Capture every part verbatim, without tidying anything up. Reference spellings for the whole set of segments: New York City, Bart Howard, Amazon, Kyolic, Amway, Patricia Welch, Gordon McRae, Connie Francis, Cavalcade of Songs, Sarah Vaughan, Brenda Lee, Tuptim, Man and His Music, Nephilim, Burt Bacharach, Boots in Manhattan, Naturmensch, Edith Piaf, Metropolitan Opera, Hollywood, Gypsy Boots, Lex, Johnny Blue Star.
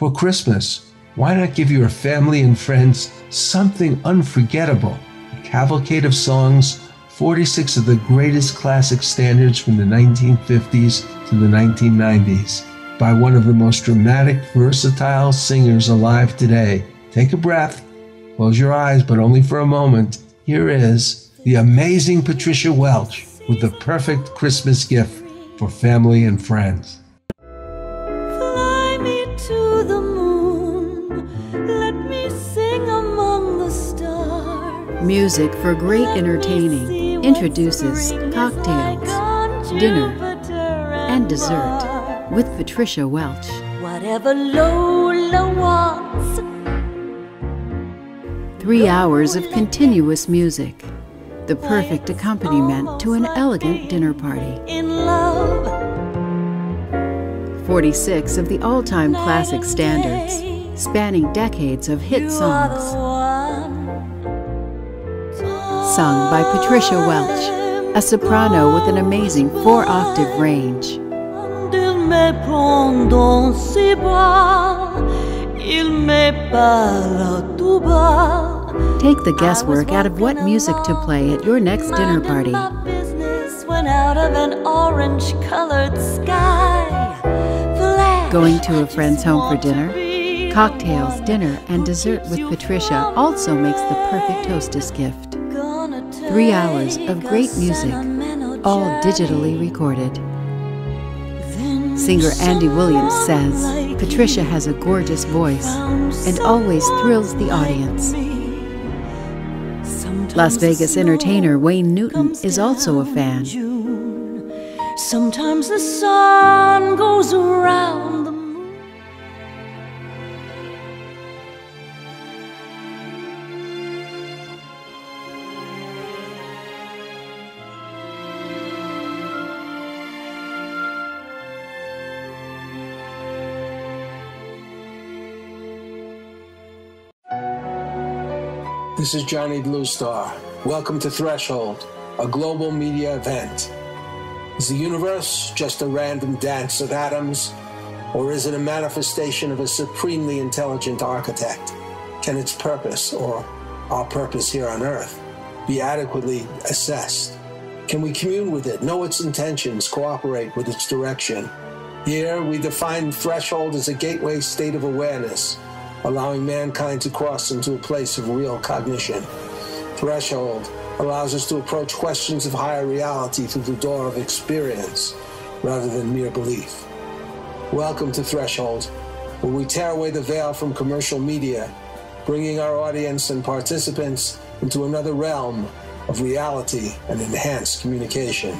For Christmas, why not give your family and friends something unforgettable? A cavalcade of songs, forty-six of the greatest classic standards from the nineteen fifties to the nineteen nineties, by one of the most dramatic, versatile singers alive today. Take a breath, close your eyes, but only for a moment. Here is the amazing Patricia Welch with the perfect Christmas gift for family and friends. Fly me to the moon, let me sing among the stars. Music for Great Entertaining introduces cocktails, dinner, and dessert with Patricia Welch. Whatever Lola wants. Three hours of continuous music, the perfect accompaniment to an elegant dinner party. forty-six of the all-time classic standards, spanning decades of hit songs. Sung by Patricia Welch, a soprano with an amazing four-octave range. Take the guesswork out of what music to play at your next dinner party. Going to a friend's home for dinner, cocktails, dinner, and dessert with Patricia also makes the perfect hostess gift. Three hours of great music, all digitally recorded. Singer Andy Williams says, Patricia has a gorgeous voice and always thrills the audience. Las Vegas entertainer Wayne Newton is also a fan. Sometimes the sun goes around the moon. This is Johnny Blue Star. Welcome to Threshold, a global media event. Is the universe just a random dance of atoms, or is it a manifestation of a supremely intelligent architect? Can its purpose, or our purpose here on Earth, be adequately assessed? Can we commune with it, know its intentions, cooperate with its direction? Here, we define Threshold as a gateway state of awareness, allowing mankind to cross into a place of real cognition. Threshold allows us to approach questions of higher reality through the door of experience rather than mere belief. Welcome to Threshold, where we tear away the veil from commercial media, bringing our audience and participants into another realm of reality and enhanced communication.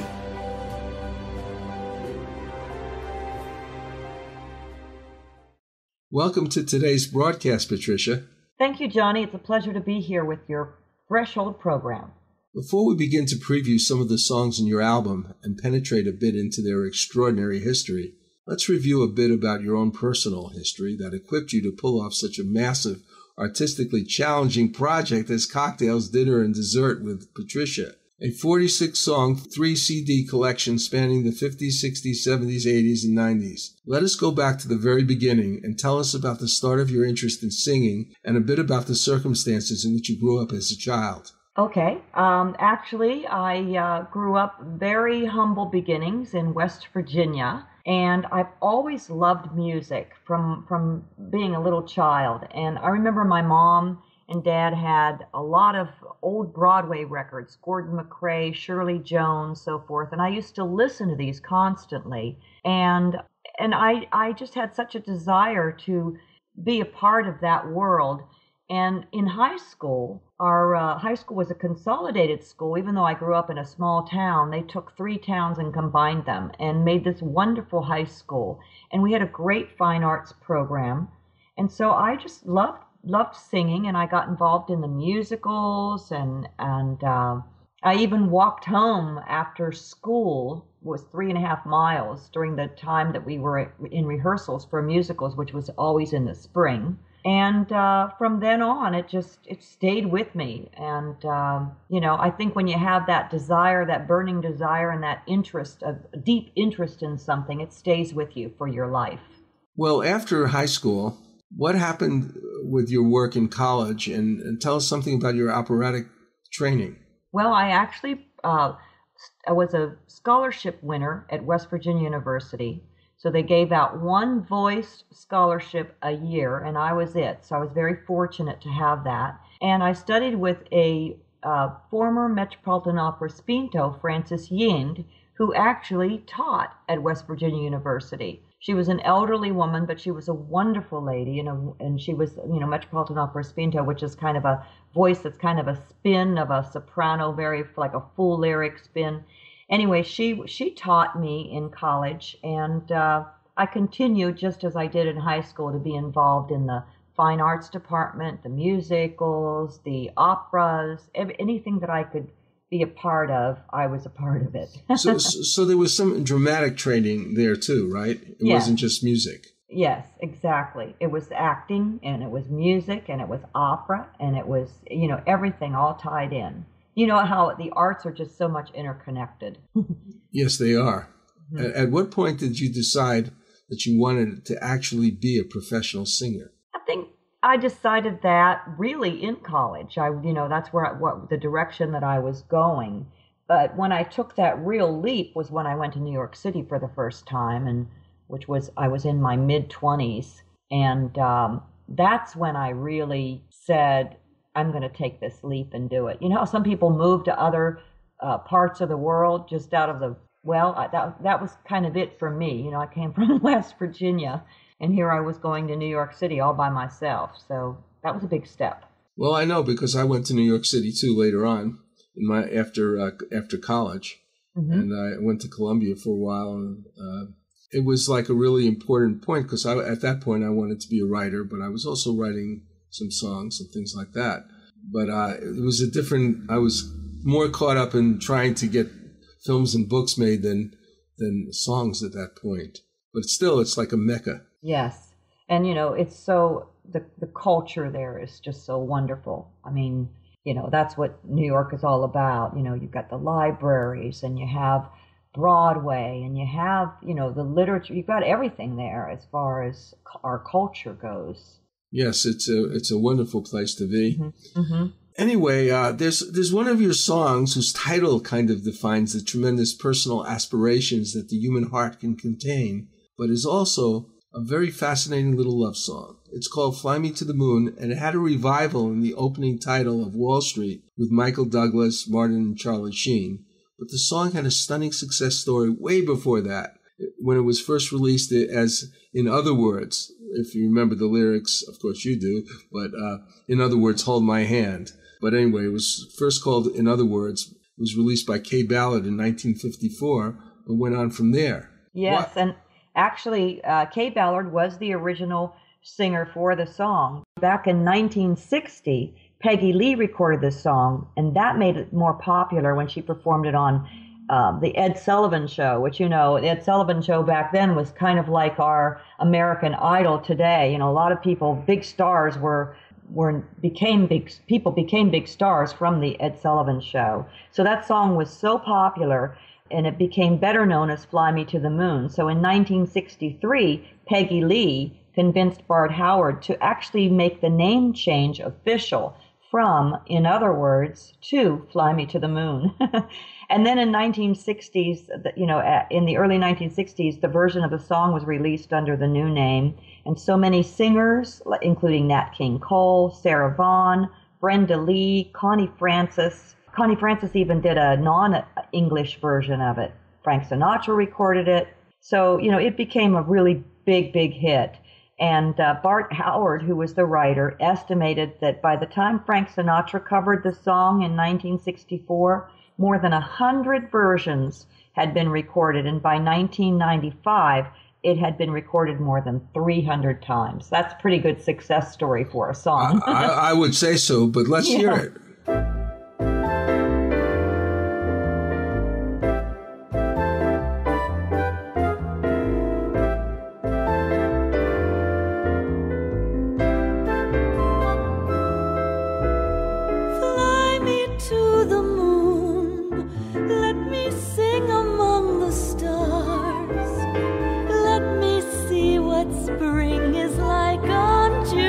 Welcome to today's broadcast, Patricia. Thank you, Johnny. It's a pleasure to be here with your Threshold program. Before we begin to preview some of the songs in your album and penetrate a bit into their extraordinary history, let's review a bit about your own personal history that equipped you to pull off such a massive, artistically challenging project as Cocktails, Dinner, and Dessert with Patricia, a forty-six song, three C D collection spanning the fifties, sixties, seventies, eighties, and nineties. Let us go back to the very beginning and tell us about the start of your interest in singing and a bit about the circumstances in which you grew up as a child. Okay. Um, actually, I uh, grew up very humble beginnings in West Virginia, and I've always loved music from, from being a little child. And I remember my mom and dad had a lot of old Broadway records, Gordon McRae, Shirley Jones, so forth. And I used to listen to these constantly. And and I, I just had such a desire to be a part of that world. And in high school, our uh, high school was a consolidated school. Even though I grew up in a small town, they took three towns and combined them and made this wonderful high school. And we had a great fine arts program. And so I just loved, loved singing, and I got involved in the musicals. And, and uh, I even walked home after school, was three and a half miles during the time that we were in rehearsals for musicals, which was always in the spring. And uh, from then on, it just it stayed with me. And, um, you know, I think when you have that desire, that burning desire and that interest, a deep interest in something, it stays with you for your life. Well, after high school, What happened with your work in college? And, and tell us something about your operatic training. Well, I actually uh, I was a scholarship winner at West Virginia University. So they gave out one voice scholarship a year, and I was it. So I was very fortunate to have that. And I studied with a uh, former Metropolitan Opera Spinto, Frances Yind, who actually taught at West Virginia University. She was an elderly woman, but she was a wonderful lady, and, a, and she was, you know, Metropolitan Opera Spinto, which is kind of a voice that's kind of a spin of a soprano, very like a full lyric spin. Anyway, she she taught me in college, and uh, I continued just as I did in high school to be involved in the fine arts department, the musicals, the operas, anything that I could be a part of, I was a part of it. so, so there was some dramatic training there too, right? It yes. wasn't just music. Yes, exactly. It was acting, and it was music, and it was opera, and it was, you know, everything all tied in. You know how the arts are just so much interconnected. Yes, they are. Mm-hmm. At, at what point did you decide that you wanted to actually be a professional singer? I think I decided that really in college. I, you know, that's where I, what the direction that I was going. But when I took that real leap was when I went to New York City for the first time, and which was I was in my mid twenties, and um, that's when I really said, I'm going to take this leap and do it. You know how some people move to other uh, parts of the world just out of the, well, I, that, that was kind of it for me. You know, I came from West Virginia, and here I was going to New York City all by myself. So that was a big step. Well, I know, because I went to New York City too later on in my after uh, after college. Mm-hmm. And I went to Columbia for a while. And uh, it was like a really important point, because I, at that point I wanted to be a writer, but I was also writing some songs and things like that. But uh, it was a different, I was more caught up in trying to get films and books made than than songs at that point. But still, it's like a mecca. Yes. And, you know, it's so, the, the culture there is just so wonderful. I mean, you know, that's what New York is all about. You know, you've got the libraries, and you have Broadway, and you have, you know, the literature. You've got everything there as far as our culture goes. Yes, it's a it's a wonderful place to be. Mm-hmm. Mm-hmm. Anyway, uh, there's there's one of your songs whose title kind of defines the tremendous personal aspirations that the human heart can contain, but is also a very fascinating little love song. It's called "Fly Me to the Moon," and it had a revival in the opening title of Wall Street with Michael Douglas, Martin, and Charlie Sheen. But the song had a stunning success story way before that, when it was first released as "In Other Words." If you remember the lyrics, of course you do, but uh, in other words, "Hold My Hand." But anyway, it was first called "In Other Words." It was released by Kay Ballard in nineteen fifty-four and went on from there. Yes, what? and actually, uh, Kay Ballard was the original singer for the song. Back in nineteen sixty, Peggy Lee recorded this song, and that made it more popular when she performed it on Um, the Ed Sullivan Show, which, you know, the Ed Sullivan Show back then was kind of like our American Idol today. You know, a lot of people, big stars were, were became big, people became big stars from the Ed Sullivan Show. So that song was so popular, and it became better known as "Fly Me to the Moon." So in nineteen sixty-three, Peggy Lee convinced Bart Howard to actually make the name change official from "In Other Words" to "Fly Me to the Moon." And then in nineteen sixties, you know, in the early nineteen sixties, the version of the song was released under the new name. And so many singers, including Nat King Cole, Sarah Vaughan, Brenda Lee, Connie Francis. Connie Francis even did a non-English version of it. Frank Sinatra recorded it. So, you know, it became a really big, big hit. And uh, Bart Howard, who was the writer, estimated that by the time Frank Sinatra covered the song in nineteen sixty-four, more than one hundred versions had been recorded. And by nineteen ninety-five, it had been recorded more than three hundred times. That's a pretty good success story for a song. I, I, I would say so, but let's yeah. hear it. Spring is like on June.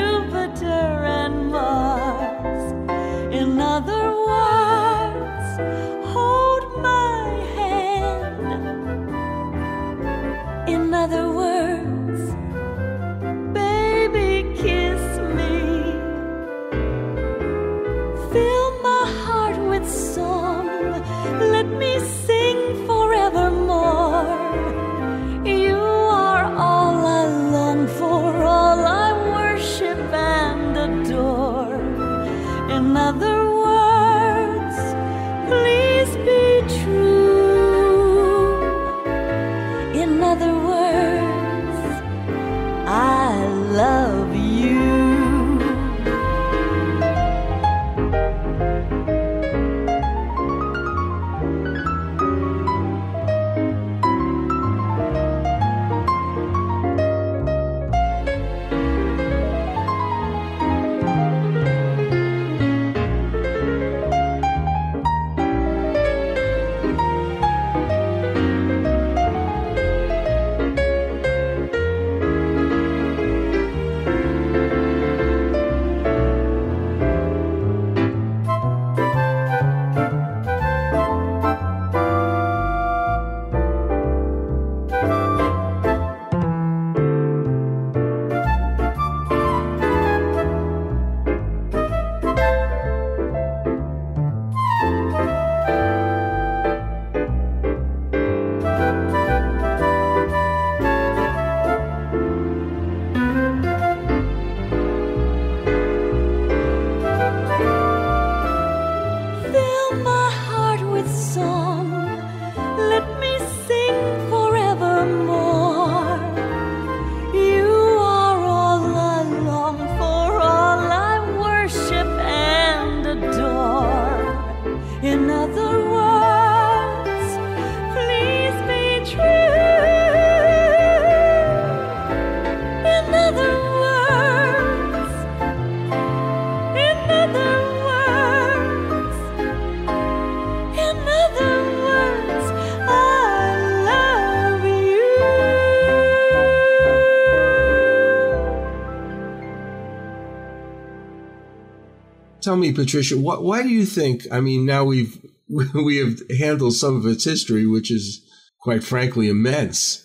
Tell me, Patricia, what, why do you think, I mean, now we've, we have handled some of its history, which is quite frankly immense.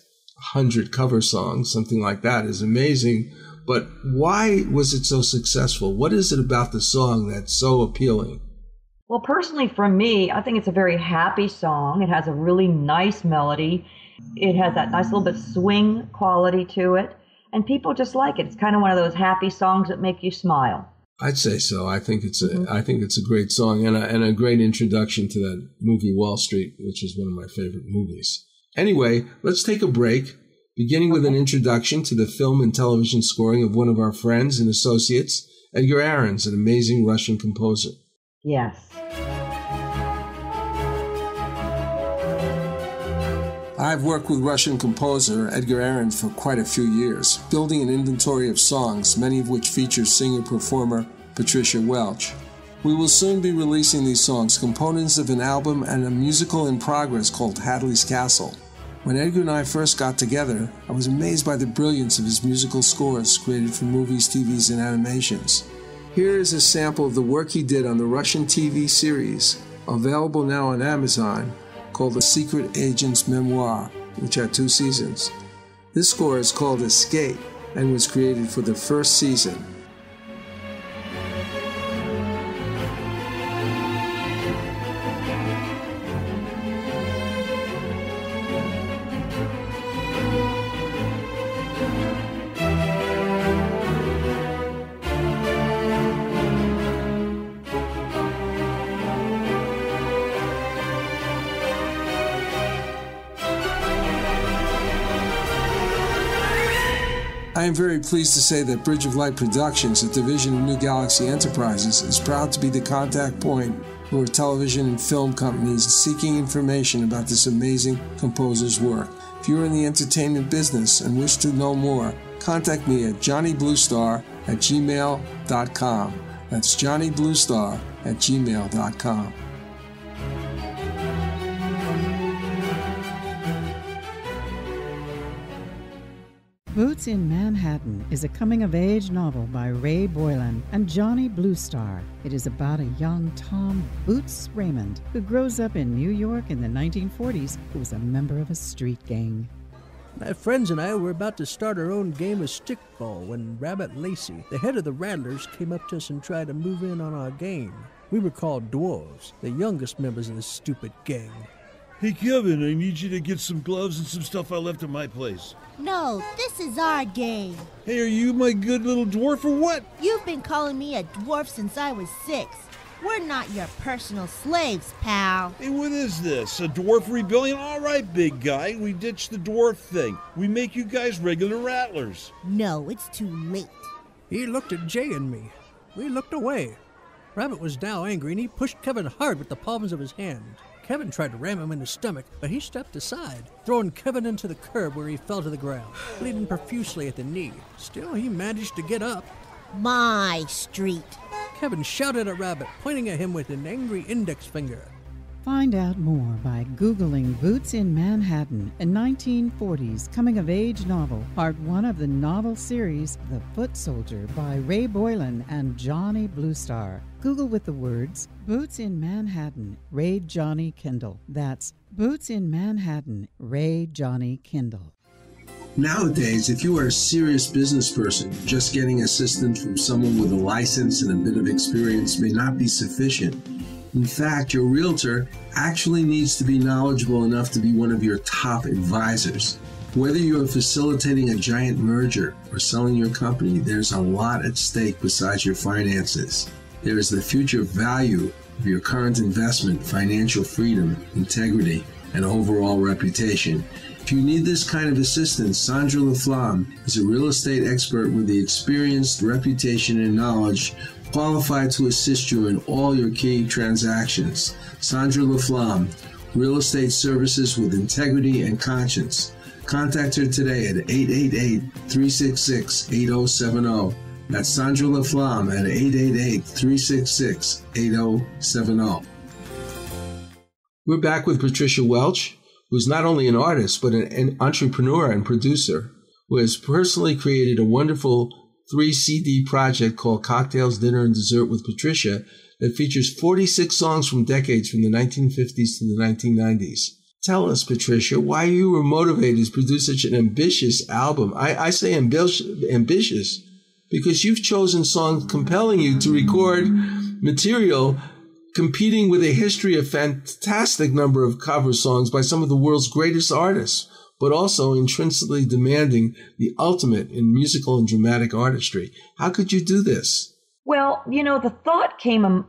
one hundred cover songs, something like that is amazing. But why was it so successful? What is it about the song that's so appealing? Well, personally, for me, I think it's a very happy song. It has a really nice melody. It has that nice little bit swing quality to it. And people just like it. It's kind of one of those happy songs that make you smile. I'd say so. I think it's a, mm-hmm. I think it's a great song and a, and a great introduction to that movie Wall Street, which is one of my favorite movies. Anyway, let's take a break. Beginning with an introduction to the film and television scoring of one of our friends and associates, Edgar Ahrens, an amazing Russian composer. Yes. I've worked with Russian composer Edgar Ahrens for quite a few years, building an inventory of songs, many of which feature singer-performer Patricia Welch. We will soon be releasing these songs, components of an album and a musical in progress called Hadley's Castle. When Edgar and I first got together, I was amazed by the brilliance of his musical scores created for movies, T Vs, and animations. Here is a sample of the work he did on the Russian T V series, available now on Amazon, called The Secret Agent's Memoir, which had two seasons. This score is called Escape and was created for the first season. I am very pleased to say that Bridge of Light Productions, a division of New Galaxy Enterprises, is proud to be the contact point for television and film companies seeking information about this amazing composer's work. If you are in the entertainment business and wish to know more, contact me at johnny blue star at gmail dot com. That's johnny blue star at gmail dot com. Boots in Manhattan is a coming-of-age novel by Ray Boylan and Johnny Blue Star. It is about a young Tom Boots Raymond who grows up in New York in the nineteen forties who was a member of a street gang. My friends and I were about to start our own game of stickball when Rabbit Lacey, the head of the Rattlers, came up to us and tried to move in on our game. We were called dwarves, the youngest members of this stupid gang. Hey, Kevin, I need you to get some gloves and some stuff I left at my place. No, this is our game. Hey, are you my good little dwarf or what? You've been calling me a dwarf since I was six. We're not your personal slaves, pal. Hey, what is this? A dwarf rebellion? All right, big guy. We ditched the dwarf thing. We make you guys regular rattlers. No, it's too late. He looked at Jay and me. We looked away. Rabbit was now angry, and he pushed Kevin hard with the palms of his hand. Kevin tried to ram him in the stomach, but he stepped aside, throwing Kevin into the curb where he fell to the ground, bleeding profusely at the knee. Still, he managed to get up. My street. Kevin shouted at Rabbit, pointing at him with an angry index finger. Find out more by Googling Boots in Manhattan, a nineteen forties coming-of-age novel, part one of the novel series The Foot Soldier by Ray Boylan and Johnny Blue Star. Google with the words, Boots in Manhattan, Ray Johnny Kindle. That's Boots in Manhattan, Ray Johnny Kindle. Nowadays, if you are a serious business person, just getting assistance from someone with a license and a bit of experience may not be sufficient. In fact, your realtor actually needs to be knowledgeable enough to be one of your top advisors. Whether you are facilitating a giant merger or selling your company, there's a lot at stake besides your finances. There is the future value of your current investment, financial freedom, integrity, and overall reputation. If you need this kind of assistance, Sandra Laflamme is a real estate expert with the experience, reputation, and knowledge qualified to assist you in all your key transactions. Sandra Laflamme, Real Estate Services with Integrity and Conscience. Contact her today at eight eight eight, three six six, eight oh seven oh. That's Sandra Laflamme at eight eight eight, three six six, eight oh seven oh. We're back with Patricia Welch, who's not only an artist, but an, an entrepreneur and producer, who has personally created a wonderful three C D project called Cocktails, Dinner, and Dessert with Patricia that features forty-six songs from decades from the nineteen fifties to the nineteen nineties. Tell us, Patricia, why you were motivated to produce such an ambitious album. I, I say ambi- ambitious because you've chosen songs compelling you to record material competing with a history of fantastic number of cover songs by some of the world's greatest artists, but also intrinsically demanding the ultimate in musical and dramatic artistry. How could you do this? Well, you know, the thought came, um,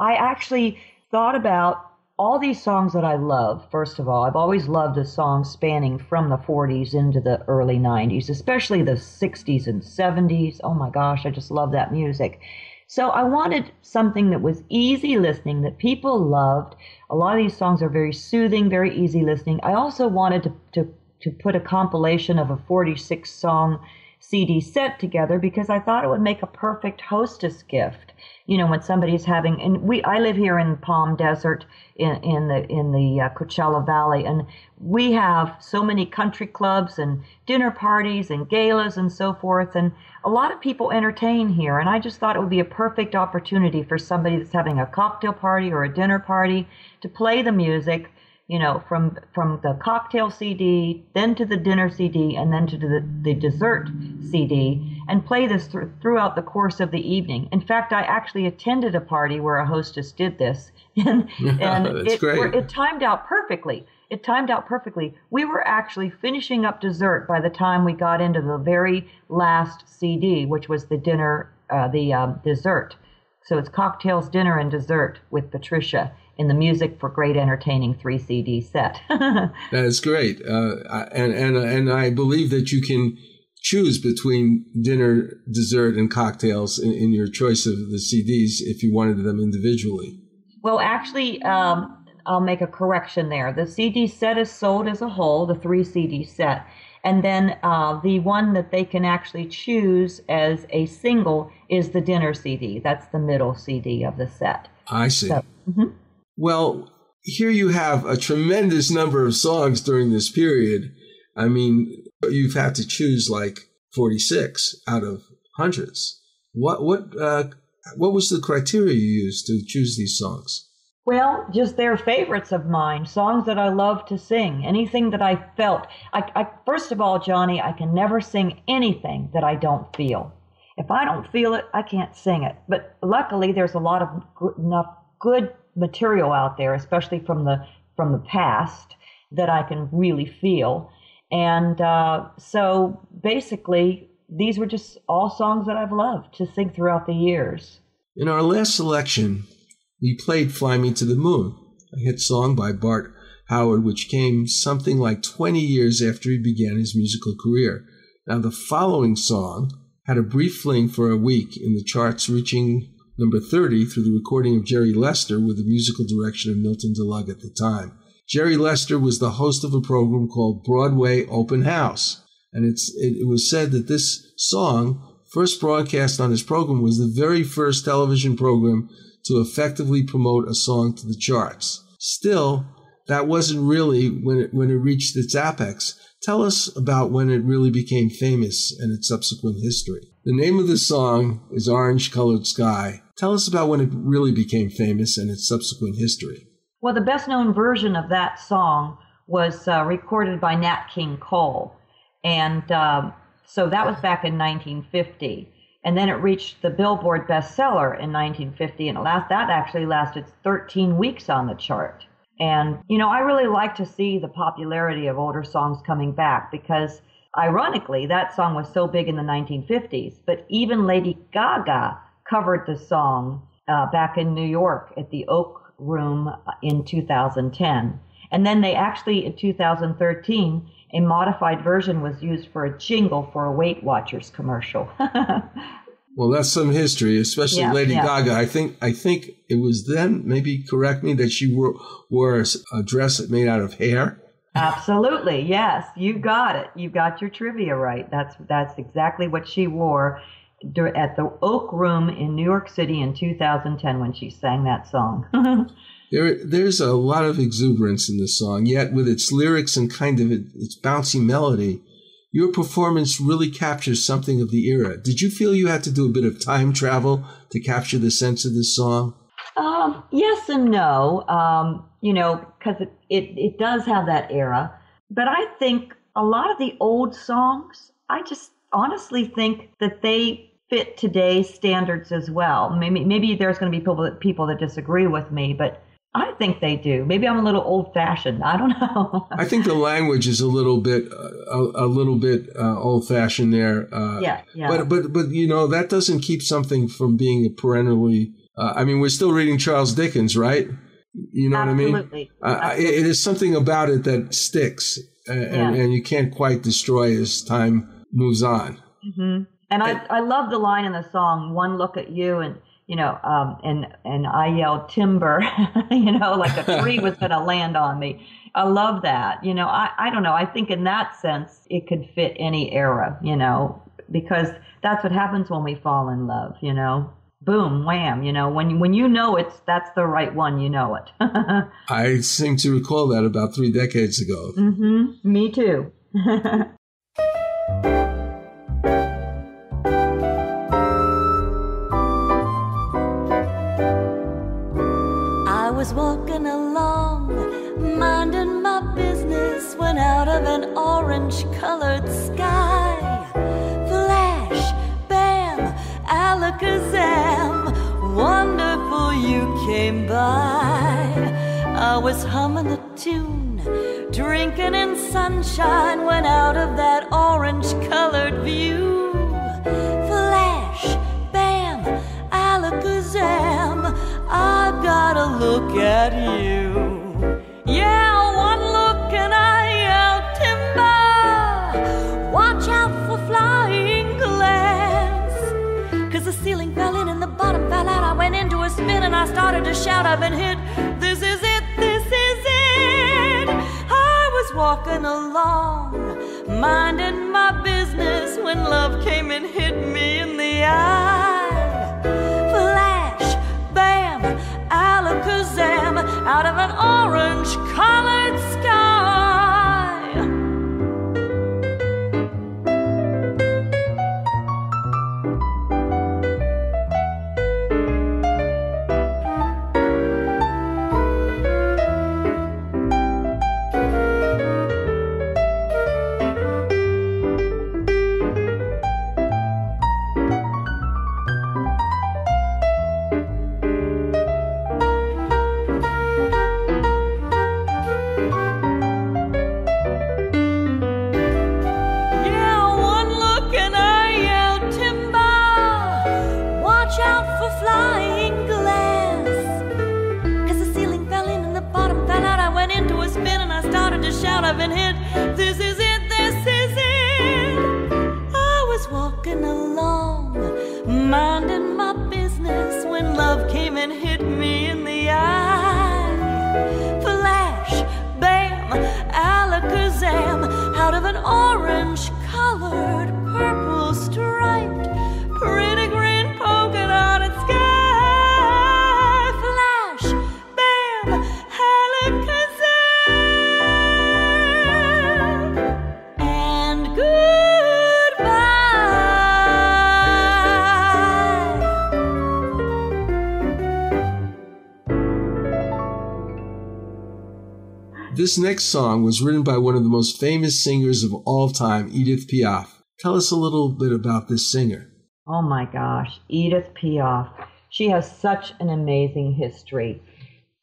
I actually thought about all these songs that I love. First of all, I've always loved a song spanning from the forties into the early nineties, especially the sixties and seventies. Oh my gosh, I just love that music. So I wanted something that was easy listening, that people loved. A lot of these songs are very soothing, very easy listening. I also wanted to, to to put a compilation of a forty-six song C D set together because I thought it would make a perfect hostess gift. You know, when somebody's having, and we, I live here in Palm Desert in, in the in the uh, Coachella Valley, and we have so many country clubs and dinner parties and galas and so forth, and a lot of people entertain here, and I just thought it would be a perfect opportunity for somebody that's having a cocktail party or a dinner party to play the music, you know, from from the cocktail C D, then to the dinner C D, and then to the, the dessert C D, and play this th- throughout the course of the evening. In fact, I actually attended a party where a hostess did this, and, and it, were, it timed out perfectly. It timed out perfectly. We were actually finishing up dessert by the time we got into the very last C D, which was the dinner, uh, the um, dessert. So it's Cocktails, Dinner, and Dessert with Patricia in the Music for Great Entertaining three C D set. That is great. Uh, and, and, and I believe that you can choose between dinner, dessert, and cocktails in, in your choice of the C Ds if you wanted them individually. Well, actually, um, I'll make a correction there. The C D set is sold as a whole, the three C D set. And then uh, the one that they can actually choose as a single is the dinner C D. That's the middle C D of the set. I see. So, mm-hmm. Well, here you have a tremendous number of songs during this period. I mean, you've had to choose like forty-six out of hundreds. What what uh, what was the criteria you used to choose these songs? Well, just their favorites of mine, songs that I love to sing, anything that I felt. I, I first of all, Johnny, I can never sing anything that I don't feel. If I don't feel it, I can't sing it. But luckily, there's a lot of good, enough good material out there, especially from the from the past, that I can really feel. And uh, so basically, these were just all songs that I've loved to sing throughout the years. In our last selection, we played Fly Me to the Moon, a hit song by Bart Howard, which came something like twenty years after he began his musical career. Now, the following song had a brief fling for a week in the charts, reaching number thirty through the recording of Jerry Lester with the musical direction of Milton DeLug at the time. Jerry Lester was the host of a program called Broadway Open House, and it's, it, it was said that this song, first broadcast on his program, was the very first television program to effectively promote a song to the charts. Still, that wasn't really when it, when it reached its apex. Tell us about when it really became famous and its subsequent history. The name of the song is Orange Colored Sky. Tell us about when it really became famous and its subsequent history. Well, the best-known version of that song was uh, recorded by Nat King Cole. And um, so that was back in nineteen fifty. And then it reached the Billboard bestseller in nineteen fifty, and it last, that actually lasted thirteen weeks on the chart. And, you know, I really like to see the popularity of older songs coming back because, ironically, that song was so big in the nineteen fifties. But even Lady Gaga covered the song uh, back in New York at the Oak Room in two thousand ten. And then they actually, in two thousand thirteen, a modified version was used for a jingle for a Weight Watchers commercial. Well, that's some history, especially yeah, Lady yeah. Gaga. I think I think it was then, maybe correct me, that she wore, wore a dress made out of hair. Absolutely, yes. You got it. You got your trivia right. That's that's exactly what she wore at the Oak Room in New York City in two thousand ten when she sang that song. There, there's a lot of exuberance in this song, yet with its lyrics and kind of its bouncy melody, your performance really captures something of the era. Did you feel you had to do a bit of time travel to capture the sense of this song? Um, yes and no, um, you know, because it, it, it does have that era. But I think a lot of the old songs, I just honestly think that they fit today's standards as well. Maybe, maybe there's going to be people that, people that disagree with me, but I think they do. Maybe I'm a little old-fashioned. I don't know. I think the language is a little bit, uh, a, a little bit uh, old-fashioned there. Uh, yeah, yeah. But, but, but you know, that doesn't keep something from being perennially. Uh, I mean, we're still reading Charles Dickens, right? You know Absolutely. what I mean? Uh, Absolutely. It is something about it that sticks, and, yeah. and you can't quite destroy as time moves on. Mm-hmm. And I, I love the line in the song, "One look at you," and you know, um, and and I yelled timber, you know, like a tree was going to land on me. I love that. You know, I, I don't know. I think in that sense, it could fit any era, you know, because that's what happens when we fall in love, you know. Boom, wham, you know, when, when you know it's, that's the right one, you know it. I seem to recall that about three decades ago. Mm-hmm. Me too. I was walking along, minding my business, when out of an orange-colored sky, flash, bam, alakazam, wonderful you came by. I was humming a tune, drinking in sunshine, when out of that orange-colored view, flash, bam, alakazam, I gotta look at you. Yeah, one look and I yell timber, watch out for flying glass. 'Cause the ceiling fell in and the bottom fell out. I went into a spin and I started to shout, I've been hit, this is it, this is it. I was walking along, minding my business, when love came and hit me in the eye. Flash, bam, alakazam, out of an orange-colored sky. This next song was written by one of the most famous singers of all time, Edith Piaf. Tell us a little bit about this singer. Oh my gosh, Edith Piaf. She has such an amazing history.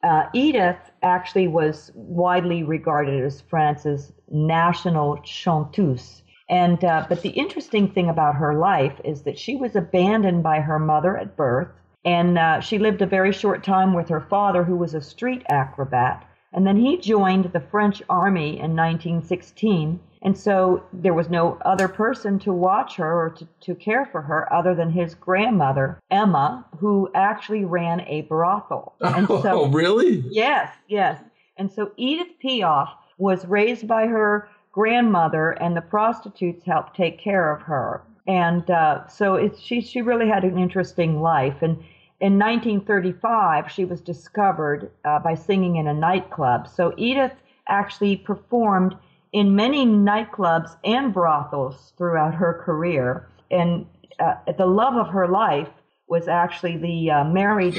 Uh, Edith actually was widely regarded as France's national chanteuse. And, uh, but the interesting thing about her life is that she was abandoned by her mother at birth, and uh, she lived a very short time with her father, who was a street acrobat. And then he joined the French army in nineteen sixteen, and so there was no other person to watch her or to, to care for her other than his grandmother, Emma, who actually ran a brothel. And so, oh, really? Yes, yes. And so Edith Piaf was raised by her grandmother, and the prostitutes helped take care of her. And uh, so it's, she, she really had an interesting life. And in nineteen thirty-five, she was discovered uh, by singing in a nightclub. So Edith actually performed in many nightclubs and brothels throughout her career. And uh, the love of her life was actually the uh, married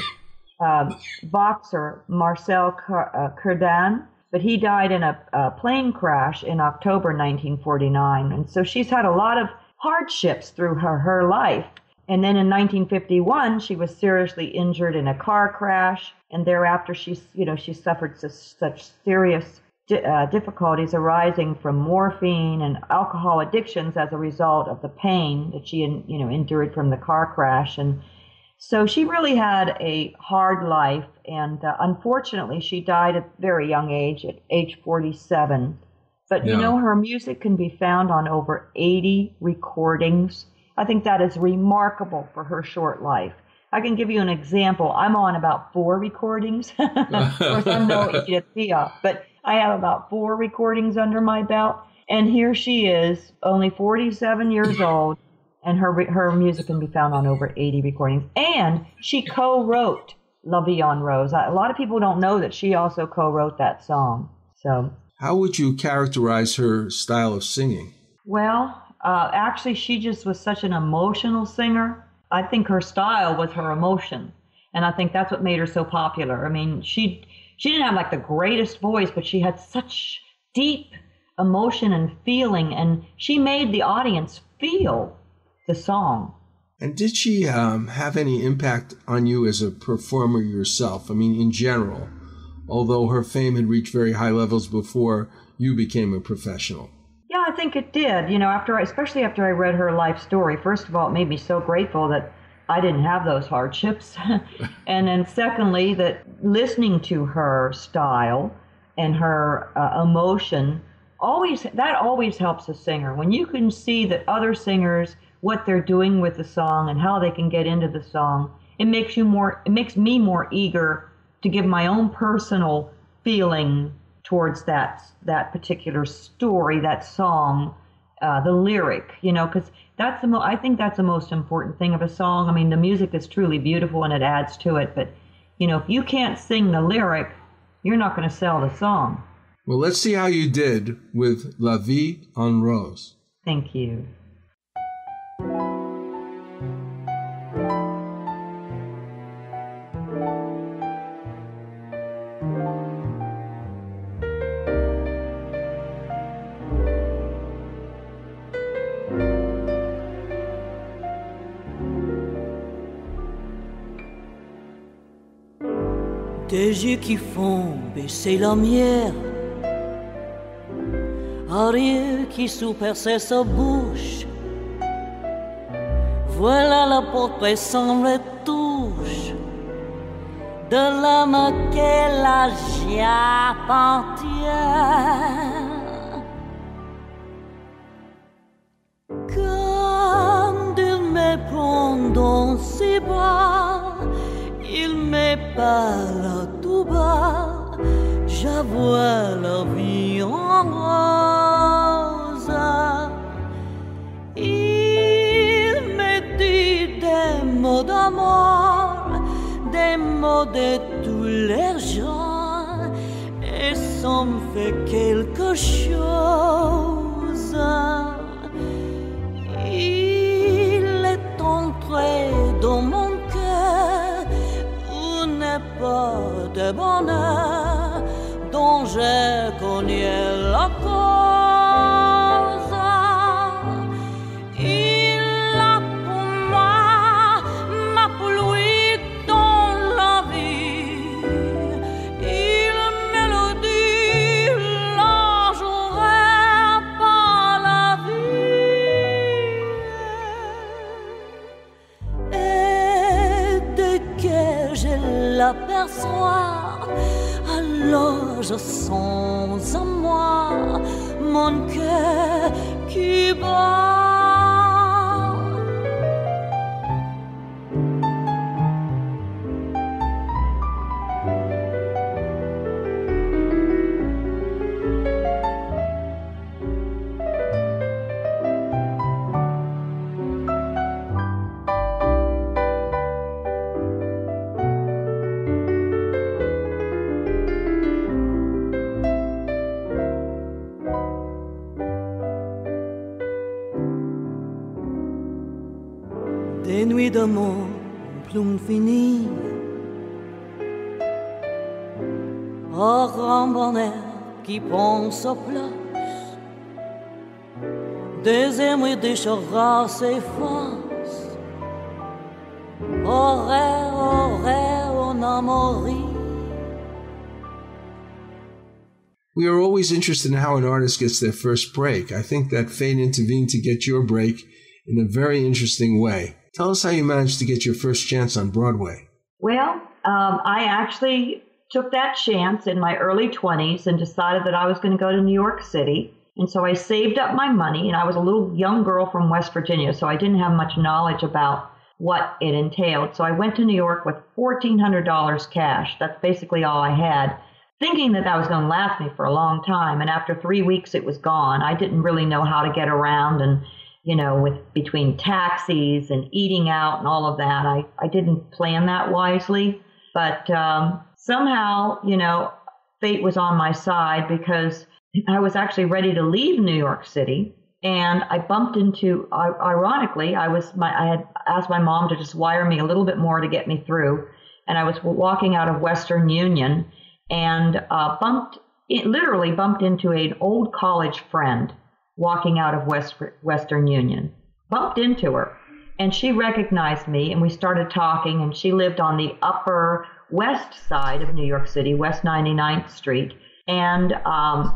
uh, boxer Marcel Cerdan, uh, but he died in a, a plane crash in October nineteen forty-nine. And so she's had a lot of hardships through her, her life. And then in nineteen fifty-one, she was seriously injured in a car crash. And thereafter, she, you know, she suffered such, such serious uh, difficulties arising from morphine and alcohol addictions as a result of the pain that she, you know, endured from the car crash. And so she really had a hard life. And uh, unfortunately, she died at a very young age, at age forty-seven. But, yeah. you know, her music can be found on over eighty recordings. I think that is remarkable for her short life. I can give you an example. I'm on about four recordings. Of course, I'm no Edith Piaf, but I have about four recordings under my belt. And here she is, only forty-seven years old, and her her music can be found on over eighty recordings. And she co-wrote La Vie en Rose. A lot of people don't know that she also co-wrote that song. So, how would you characterize her style of singing? Well, Uh, actually, she just was such an emotional singer. I think her style was her emotion. And I think that's what made her so popular. I mean, she she didn't have like the greatest voice, but she had such deep emotion and feeling. And she made the audience feel the song. And did she um, have any impact on you as a performer yourself? I mean, in general, although her fame had reached very high levels before you became a professional. Yeah, I think it did. You know, after I, especially after I read her life story, first of all, it made me so grateful that I didn't have those hardships. And then secondly, that listening to her style and her uh, emotion, always that always helps a singer. When you can see that other singers, what they're doing with the song and how they can get into the song, it makes you more, it makes me more eager to give my own personal feeling towards that that particular story, that song, uh, the lyric, you know, because that's the mo- I think that's the most important thing of a song. I mean, the music is truly beautiful and it adds to it, but you know, if you can't sing the lyric, you're not going to sell the song. Well, let's see how you did with La Vie en Rose. Thank you. Des yeux qui font baisser la mienne, un rire qui sous-perçait sa bouche. Voilà la portée sans retouche de l'homme auquel j'appartiens. Quand il me prend dans ses bras, il me parle tout bas, j'avoue la vie en rose. Il me dit des mots d'amour, des mots de tous les gens, et ça me fait quelque chose. Il est entré dans mon pas de bonheur dont j'ai connu la cause. Il a pour moi ma pluie dans la vie. Il me le dit, là j'aurai pas la vie. Et dès que je l'aperçois, alors je sens en moi mon cœur qui bat. d'amour plus fini. Oh, grand bonheur qui pense aux places des aimer des chevaux s'efface. Oh, rêve, oh, rêve, on a mori. We are always interested in how an artist gets their first break. I think that fate intervened to get your break in a very interesting way. Tell us how you managed to get your first chance on Broadway. Well, um, I actually took that chance in my early twenties and decided that I was going to go to New York City. And so I saved up my money, and I was a little young girl from West Virginia, so I didn't have much knowledge about what it entailed. So I went to New York with fourteen hundred dollars cash. That's basically all I had, thinking that that was going to last me for a long time. And after three weeks, it was gone. I didn't really know how to get around, and you know, with between taxis and eating out and all of that, I, I didn't plan that wisely. But um, somehow, you know, fate was on my side, because I was actually ready to leave New York City. And I bumped into, ironically, I was my I had asked my mom to just wire me a little bit more to get me through. And I was walking out of Western Union and uh, bumped, it literally bumped into an old college friend walking out of West, Western Union, bumped into her, and she recognized me, and we started talking, and she lived on the upper west side of New York City, West ninety-ninth Street, and um,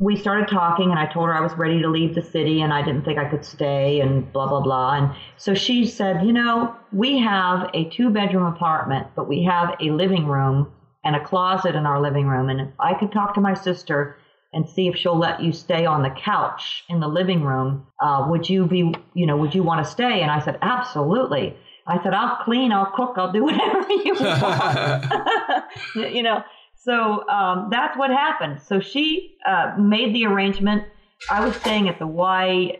we started talking, and I told her I was ready to leave the city, and I didn't think I could stay, and blah, blah, blah, and so she said, you know, we have a two-bedroom apartment, but we have a living room and a closet in our living room, and if I could talk to my sister and see if she'll let you stay on the couch in the living room. Uh, would you be, you know, would you want to stay? And I said, absolutely. I said, I'll clean, I'll cook, I'll do whatever you want. You know, so um, that's what happened. So she uh, made the arrangement. I was staying at the Y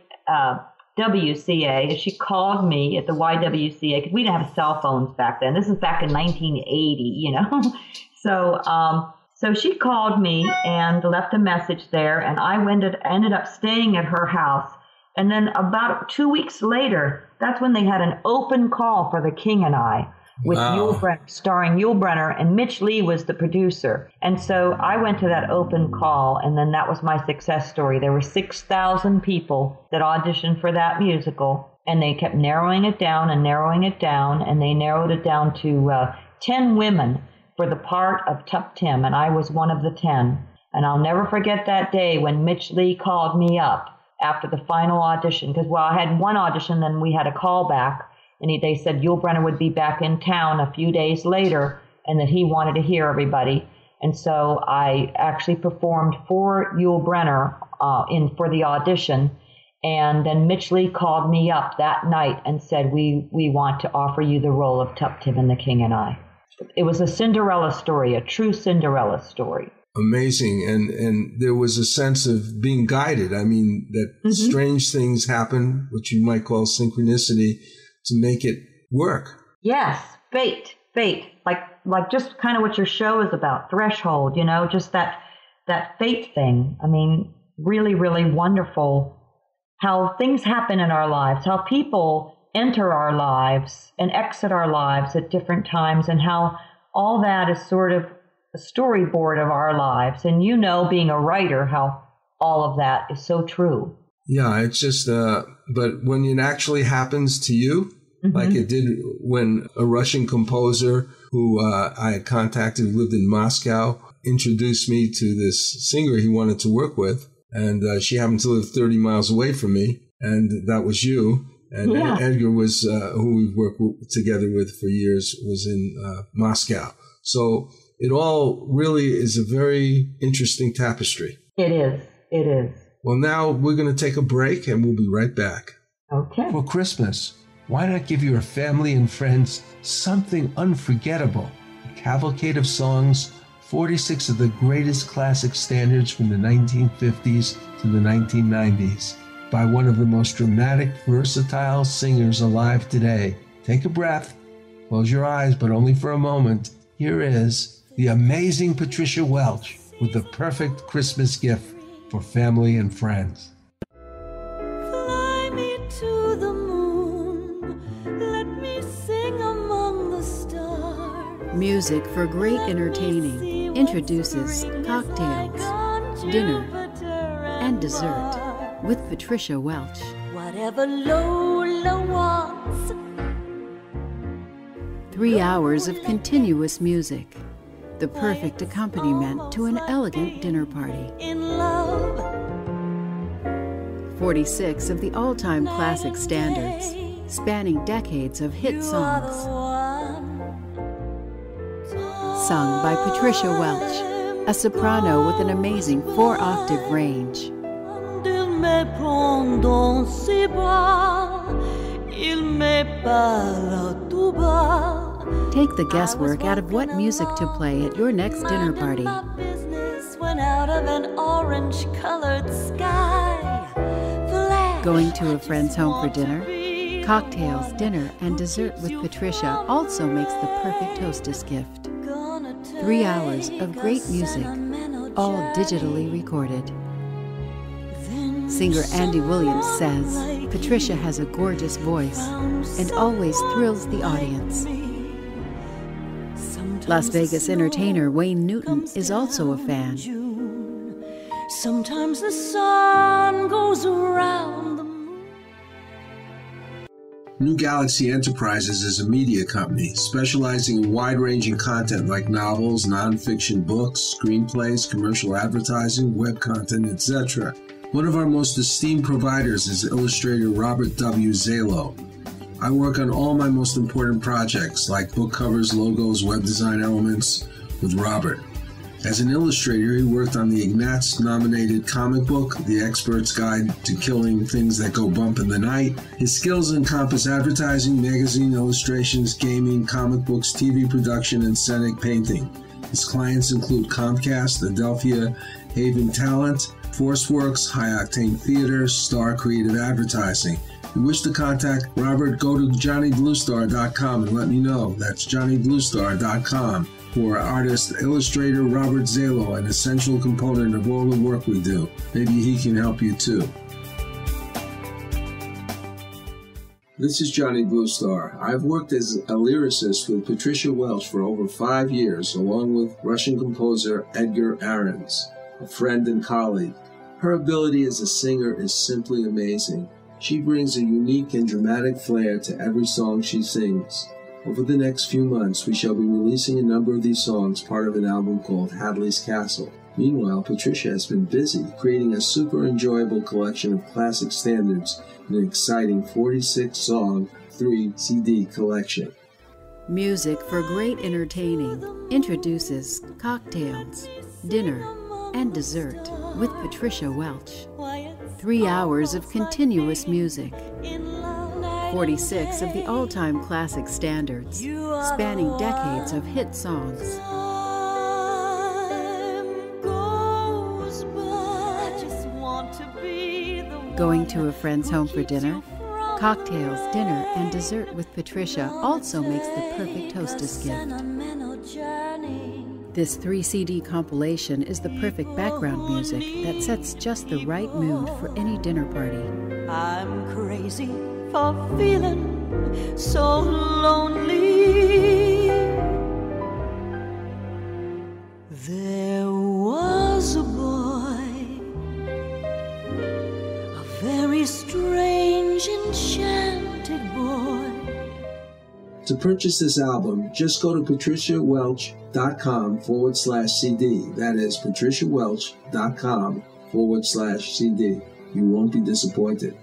W C A. She called me at the Y W C A because we didn't have cell phones back then. This is back in nineteen eighty, you know. so, um, So she called me and left a message there, and I ended, ended up staying at her house. And then about two weeks later, that's when they had an open call for The King and I, with wow. Yul Brynner, starring Yul Brynner, and Mitch Lee was the producer. And so I went to that open call, and then that was my success story. There were six thousand people that auditioned for that musical, and they kept narrowing it down and narrowing it down, and they narrowed it down to uh, ten women for the part of Tuptim, and I was one of the ten. And I'll never forget that day when Mitch Lee called me up after the final audition, because, well, I had one audition, then we had a callback, and he, they said Yul Brynner would be back in town a few days later, and that he wanted to hear everybody. And so I actually performed for Yul Brynner uh, in for the audition, and then Mitch Lee called me up that night and said, we, we want to offer you the role of Tuptim in The King and I. It was a Cinderella story, a true Cinderella story. Amazing. And and there was a sense of being guided. I mean, that mm-hmm. strange things happen, which you might call synchronicity, to make it work. Yes. Fate. Fate. Like like just kind of what your show is about, Threshold, you know, just that that fate thing. I mean, really, really wonderful how things happen in our lives, how people enter our lives and exit our lives at different times, and how all that is sort of a storyboard of our lives. And, you know, being a writer, how all of that is so true. Yeah, it's just, uh, but when it actually happens to you, mm-hmm. like it did when a Russian composer who uh, I had contacted, who lived in Moscow, introduced me to this singer he wanted to work with. And uh, she happened to live thirty miles away from me. And that was you. And yeah. Edgar was, uh, who we've worked together with for years, was in uh, Moscow. So it all really is a very interesting tapestry. It is. It is. Well, now we're going to take a break, and we'll be right back. Okay. For Christmas, why not give your family and friends something unforgettable? A cavalcade of songs, forty-six of the greatest classic standards from the nineteen fifties to the nineteen nineties. By one of the most dramatic, versatile singers alive today. Take a breath, close your eyes, but only for a moment. Here is the amazing Patricia Welch with the perfect Christmas gift for family and friends. Fly me to the moon, let me see. Music for Great Entertaining introduces cocktails, dinner, and dessert with Patricia Welch. Whatever Lola wants. Three hours of continuous music, the perfect accompaniment to an elegant dinner party. forty-six of the all-time classic standards, spanning decades of hit songs. Sung by Patricia Welch, a soprano with an amazing four-octave range. Take the guesswork out of what music to play at your next dinner party. Going to a friend's home for dinner, cocktails, dinner, and dessert with Patricia also makes the perfect hostess gift. Three hours of great music, all digitally recorded. Singer Andy Williams says, Patricia has a gorgeous voice and always thrills the audience. Las Vegas entertainer Wayne Newton is also a fan. Sometimes the sun goes around the moon. New Galaxy Enterprises is a media company specializing in wide-ranging content like novels, nonfiction books, screenplays, commercial advertising, web content, et cetera. One of our most esteemed providers is illustrator Robert W. Zalo. I work on all my most important projects, like book covers, logos, web design elements, with Robert. As an illustrator, he worked on the Ignatz-nominated comic book, The Expert's Guide to Killing Things That Go Bump in the Night. His skills encompass advertising, magazine illustrations, gaming, comic books, T V production, and scenic painting. His clients include Comcast, Adelphia, Haven Talent, Forceworks, High Octane Theater, Star Creative Advertising. If you wish to contact Robert, go to johnny blue star dot com and let me know. That's johnny blue star dot com. For artist, illustrator Robert Zalo, an essential component of all the work we do. Maybe he can help you too. This is Johnny Blue Star. I've worked as a lyricist with Patricia Welch for over five years, along with Russian composer Edgar Ahrens, a friend and colleague. Her ability as a singer is simply amazing. She brings a unique and dramatic flair to every song she sings. Over the next few months, we shall be releasing a number of these songs, part of an album called Hadley's Castle. Meanwhile, Patricia has been busy creating a super enjoyable collection of classic standards in an exciting forty-six song, three C D collection. Music for Great Entertaining introduces cocktails, dinner, and dessert with Patricia Welch. Three hours of continuous music. forty-six of the all-time classic standards, spanning decades of hit songs. Going to a friend's home for dinner, cocktails, dinner, and dessert with Patricia also makes the perfect hostess gift. This three C D compilation is the perfect background music that sets just the right mood for any dinner party. I'm crazy for feeling so lonely. There was a boy, a very strange, enchanted boy. To purchase this album, just go to patricia welch dot com forward slash C D. That is patricia welch dot com forward slash C D. You won't be disappointed.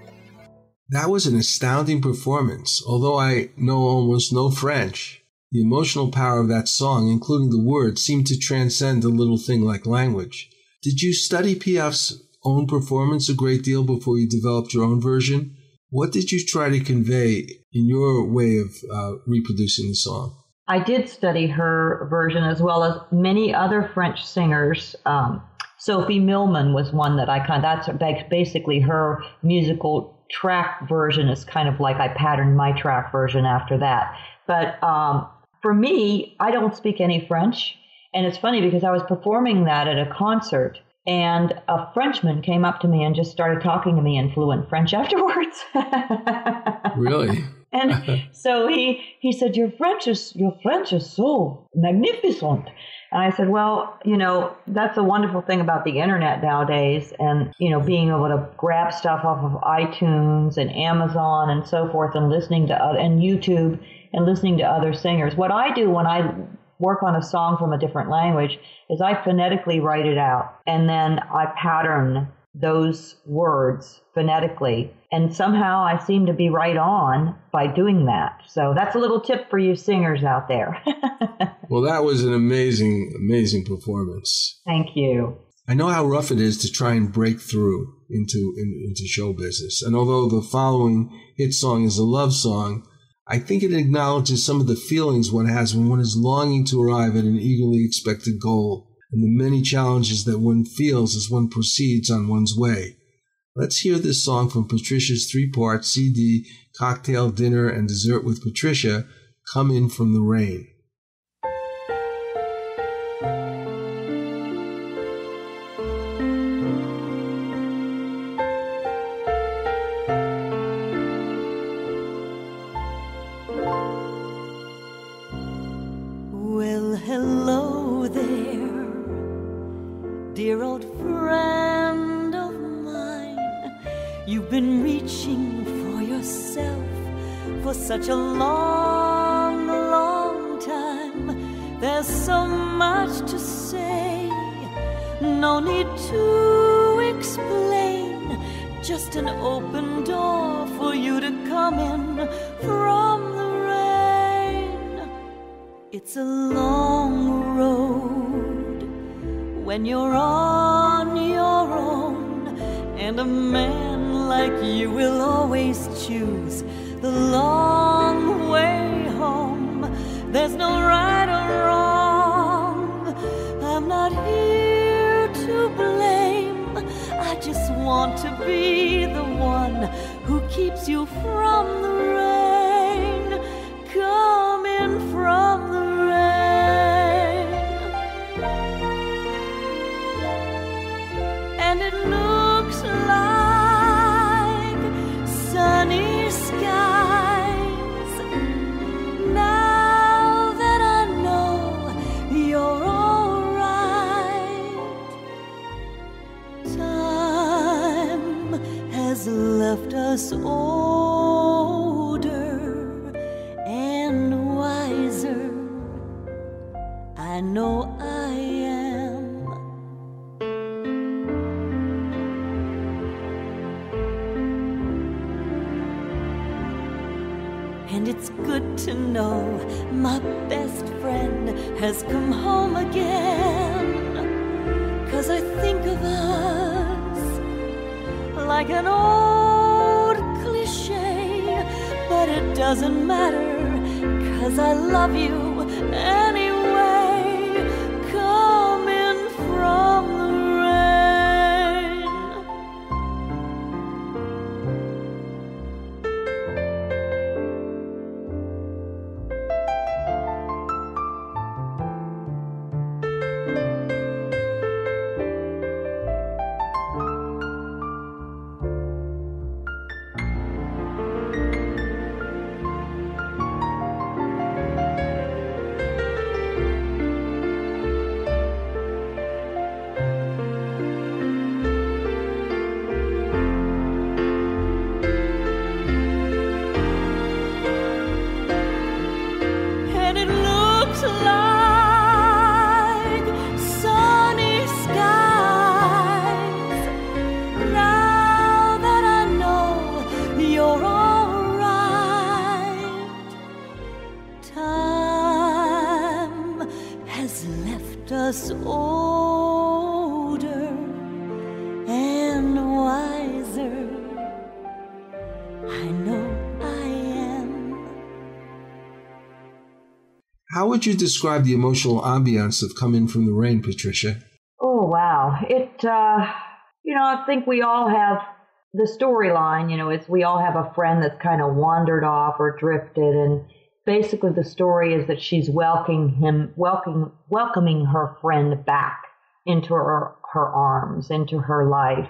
That was an astounding performance, although I know almost no French. The emotional power of that song, including the words, seemed to transcend a little thing like language. Did you study Piaf's own performance a great deal before you developed your own version? What did you try to convey in your way of uh, reproducing the song? I did study her version as well as many other French singers. Um, Sophie Millman was one that I kind of, that's basically her musical track version is kind of like I patterned my track version after that. But um, for me, I don't speak any French. And it's funny because I was performing that at a concert and a Frenchman came up to me and just started talking to me in fluent French afterwards. Really? And so he he said, your French is your French is so magnificent. And I said, well, you know, that's a wonderful thing about the internet nowadays, and, you know, being able to grab stuff off of iTunes and Amazon and so forth, and listening to uh, and YouTube and listening to other singers. What I do when I work on a song from a different language is I phonetically write it out, and then I pattern those words phonetically, and somehow I seem to be right on by doing that. So that's a little tip for you singers out there. Well, that was an amazing, amazing performance. Thank you. I know how rough it is to try and break through into in, into show business. And although the following hit song is a love song, I think it acknowledges some of the feelings one has when one is longing to arrive at an eagerly expected goal, and the many challenges that one feels as one proceeds on one's way. Let's hear this song from Patricia's three-part C D, Cocktail, Dinner, and Dessert with Patricia, Come In From the Rain. Such a long, long time. There's so much to say. No need to explain. Just an open door for you to come in from the rain. It's a long road when you're on your own, and a man like you will always choose the long way home. There's no right or wrong. I'm not here to blame. I just want to be the one who keeps you from the rain. Come in from the rain. And it looks like sunny skies. Now that I know you're all right, time has left us older and wiser. I know I to know my best friend has come home again, 'cause I think of us like an old cliche, but it doesn't matter 'cause I love you anyway. Come in from the How would you describe the emotional ambiance of Come In From the Rain, Patricia? Oh, wow. It, uh, you know, I think we all have the storyline, you know, is we all have a friend that's kind of wandered off or drifted. And basically the story is that she's welcoming him, welcoming, welcoming her friend back into her, her arms, into her life.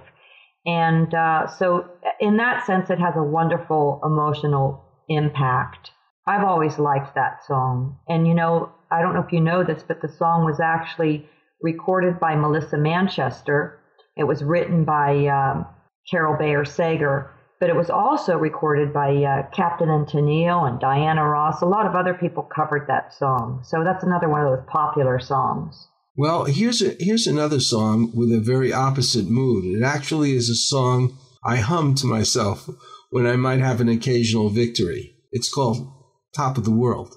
And uh, so in that sense, it has a wonderful emotional impact. I've always liked that song. And, you know, I don't know if you know this, but the song was actually recorded by Melissa Manchester. It was written by um, Carol Bayer Sager, but it was also recorded by uh, Captain Antonio and Diana Ross. A lot of other people covered that song. So that's another one of those popular songs. Well, here's a, here's another song with a very opposite mood. It actually is a song I hum to myself when I might have an occasional victory. It's called Top of the World.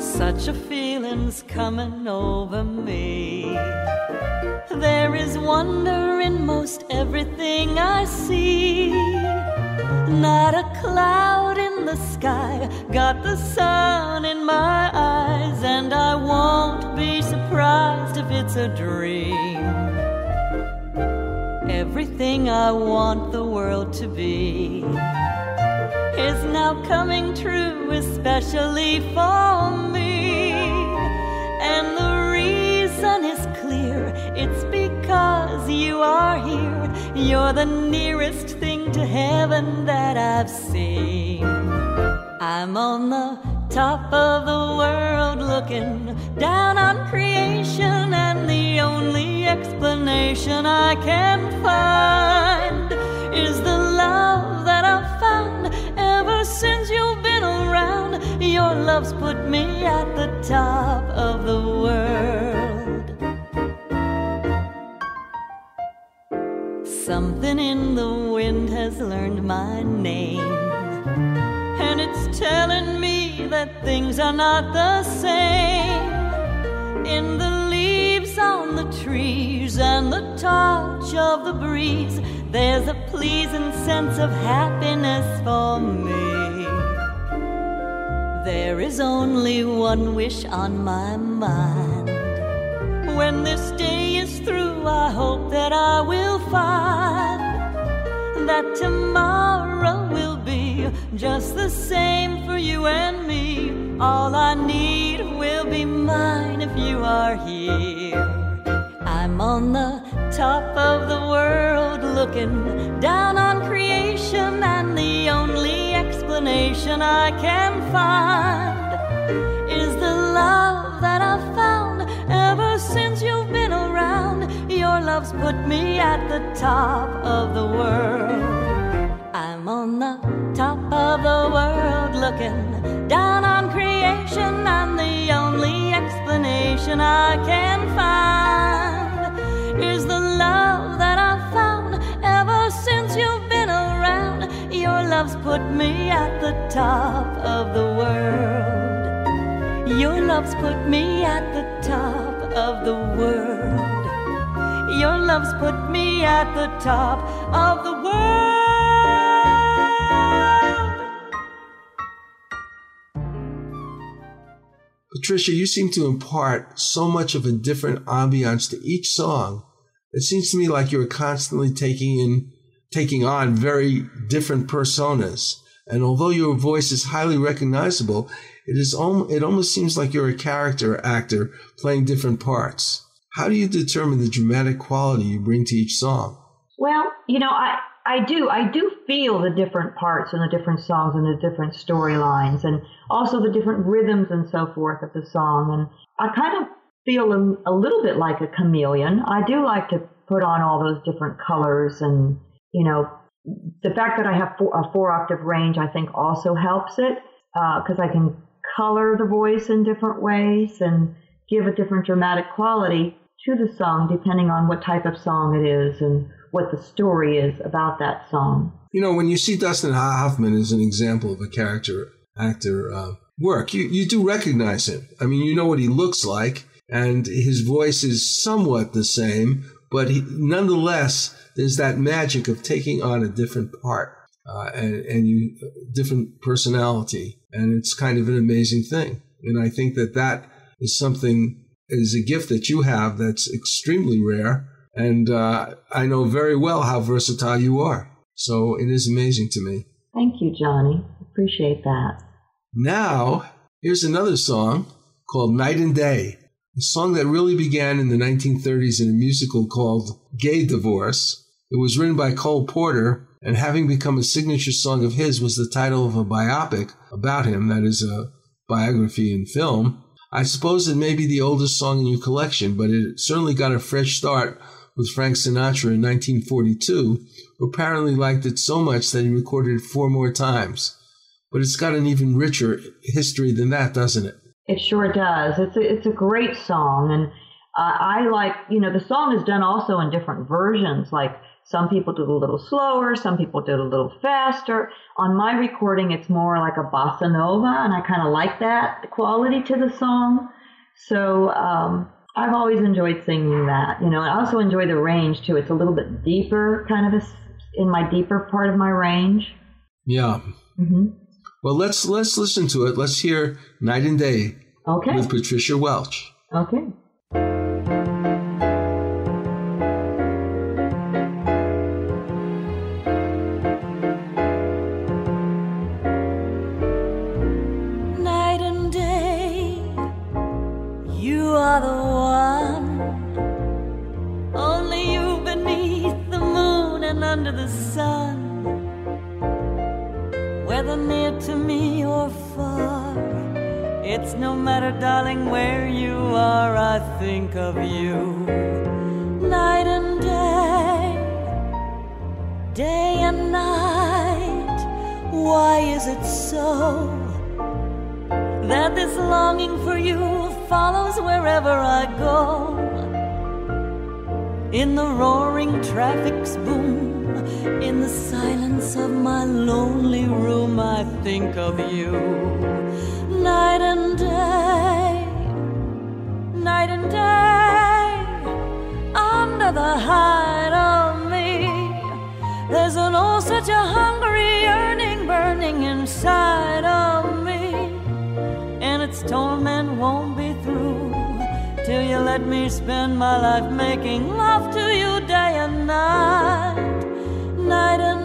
Such a feeling's coming over me. There is wonder in most everything I see. Not a cloud in the sky, got the sun in my eyes, and I won't be surprised if it's a dream. Everything I want the world to be is now coming true, especially for me. And the reason is clear, it's because you are here. You're the nearest thing to heaven that I've seen. I'm on the top of the world looking down on creation, and the only explanation I can find is the love that I've found ever since you've been around. Your love's put me at the top of the world. Something in the wind has learned my name, and it's telling me that things are not the same. In the leaves on the trees and the touch of the breeze, there's a pleasing sense of happiness for me. There is only one wish on my mind. When this day is through, I hope that I will find that tomorrow will be just the same for you and me. All I need will be mine if you are here. I'm on the top of the world looking down on creation, and the only explanation I can find is the love that I've found ever since you've been around. Your love's put me at the top of the world. I'm on the top of the world looking down on creation, and the only explanation I can find is the love that I've found ever since you've been around. Your love's put me at the top of the world. Your love's put me at the top of the world. Your love's put me at the top of the world. Patricia, you seem to impart so much of a different ambiance to each song. It seems to me like you're constantly taking in, taking on very different personas. And although your voice is highly recognizable, it is om- it almost seems like you're a character actor playing different parts. How do you determine the dramatic quality you bring to each song? Well, you know, I, I do. I do feel the different parts and the different songs and the different storylines, and also the different rhythms and so forth of the song. And I kind of feel a, a little bit like a chameleon. I do like to put on all those different colors, and, you know, the fact that I have four, a four-octave range, I think, also helps it, because uh, I can color the voice in different ways and give a different dramatic quality to the song depending on what type of song it is and what the story is about that song. You know, when you see Dustin Hoffman as an example of a character actor uh, work, you, you do recognize him. I mean, you know what he looks like, and his voice is somewhat the same, but he, nonetheless, there's that magic of taking on a different part uh, and, and you different personality. And it's kind of an amazing thing. And I think that that is something, is a gift that you have that's extremely rare. And uh, I know very well how versatile you are. So it is amazing to me. Thank you, Johnny. Appreciate that. Now, here's another song called Night and Day, a song that really began in the nineteen thirties in a musical called Gay Divorce. It was written by Cole Porter, and having become a signature song of his was the title of a biopic about him, that is a biography in film. I suppose it may be the oldest song in your collection, but it certainly got a fresh start with Frank Sinatra in nineteen forty-two, who apparently liked it so much that he recorded it four more times. But it's got an even richer history than that, doesn't it? It sure does. It's a, it's a great song. And uh, I like, you know, the song is done also in different versions. Like some people do it a little slower, some people do it a little faster. On my recording, it's more like a bossa nova, and I kind of like that quality to the song. So um, I've always enjoyed singing that. You know, I also enjoy the range, too. It's a little bit deeper, kind of a, in my deeper part of my range. Yeah. Mm-hmm. Well, let's let's listen to it. Let's hear Night and Day, okay, with Patricia Welch. Okay. Night and day, you are the one, only you beneath the moon and under the sun. Whether near to me or far, it's no matter, darling, where you are, I think of you. Night and day, day and night, why is it so that this longing for you follows wherever I go? In the roaring traffic's boom, in the silence of my lonely room, I think of you. Night and day, night and day, under the hide of me, there's an oh such a hungry yearning burning inside of me, and its torment won't be through till you let me spend my life making love to you day and night. Night and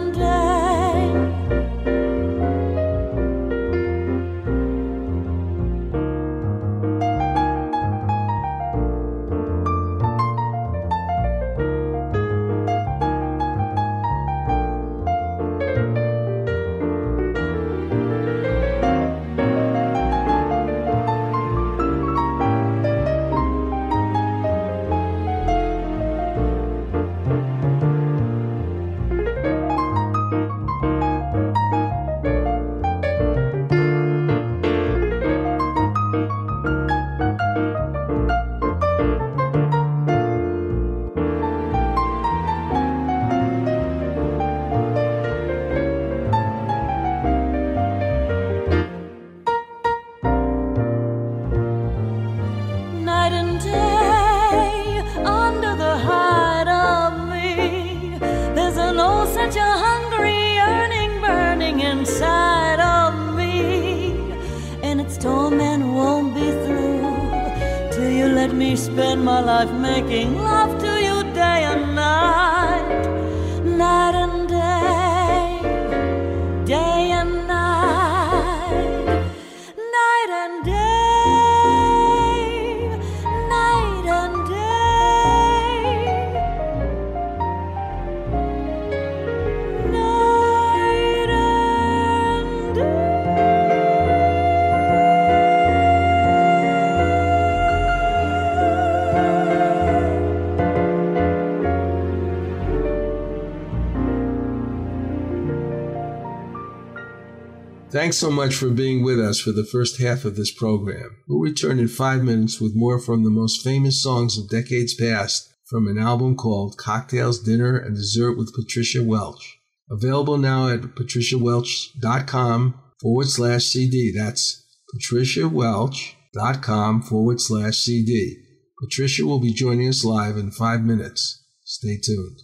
thanks so much for being with us for the first half of this program. We'll return in five minutes with more from the most famous songs of decades past from an album called Cocktails, Dinner, and Dessert with Patricia Welch. Available now at patriciawelch.com forward slash CD. That's patriciawelch.com forward slash CD. Patricia will be joining us live in five minutes. Stay tuned.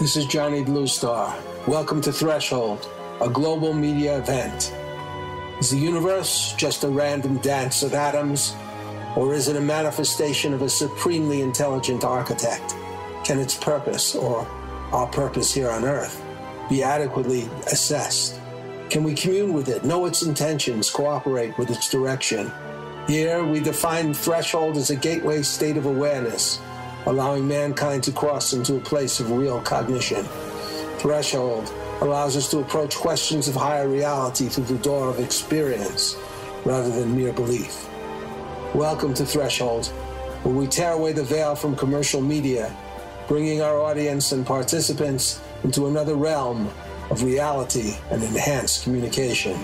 This is Johnny Blue Star. Welcome to Threshold, a global media event. Is the universe just a random dance of atoms, or is it a manifestation of a supremely intelligent architect? Can its purpose, or our purpose here on Earth, be adequately assessed? Can we commune with it, know its intentions, cooperate with its direction? Here, we define Threshold as a gateway state of awareness, allowing mankind to cross into a place of real cognition. Threshold allows us to approach questions of higher reality through the door of experience, rather than mere belief. Welcome to Threshold, where we tear away the veil from commercial media, bringing our audience and participants into another realm of reality and enhanced communication.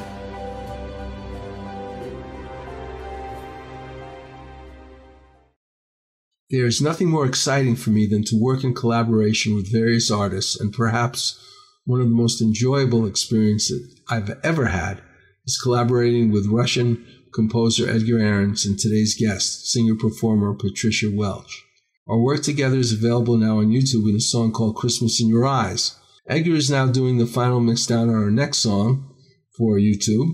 There is nothing more exciting for me than to work in collaboration with various artists, and perhaps one of the most enjoyable experiences I've ever had is collaborating with Russian composer Edgar Ahrens and today's guest, singer-performer Patricia Welch. Our work together is available now on YouTube in a song called Christmas in Your Eyes. Edgar is now doing the final mixdown on our next song for YouTube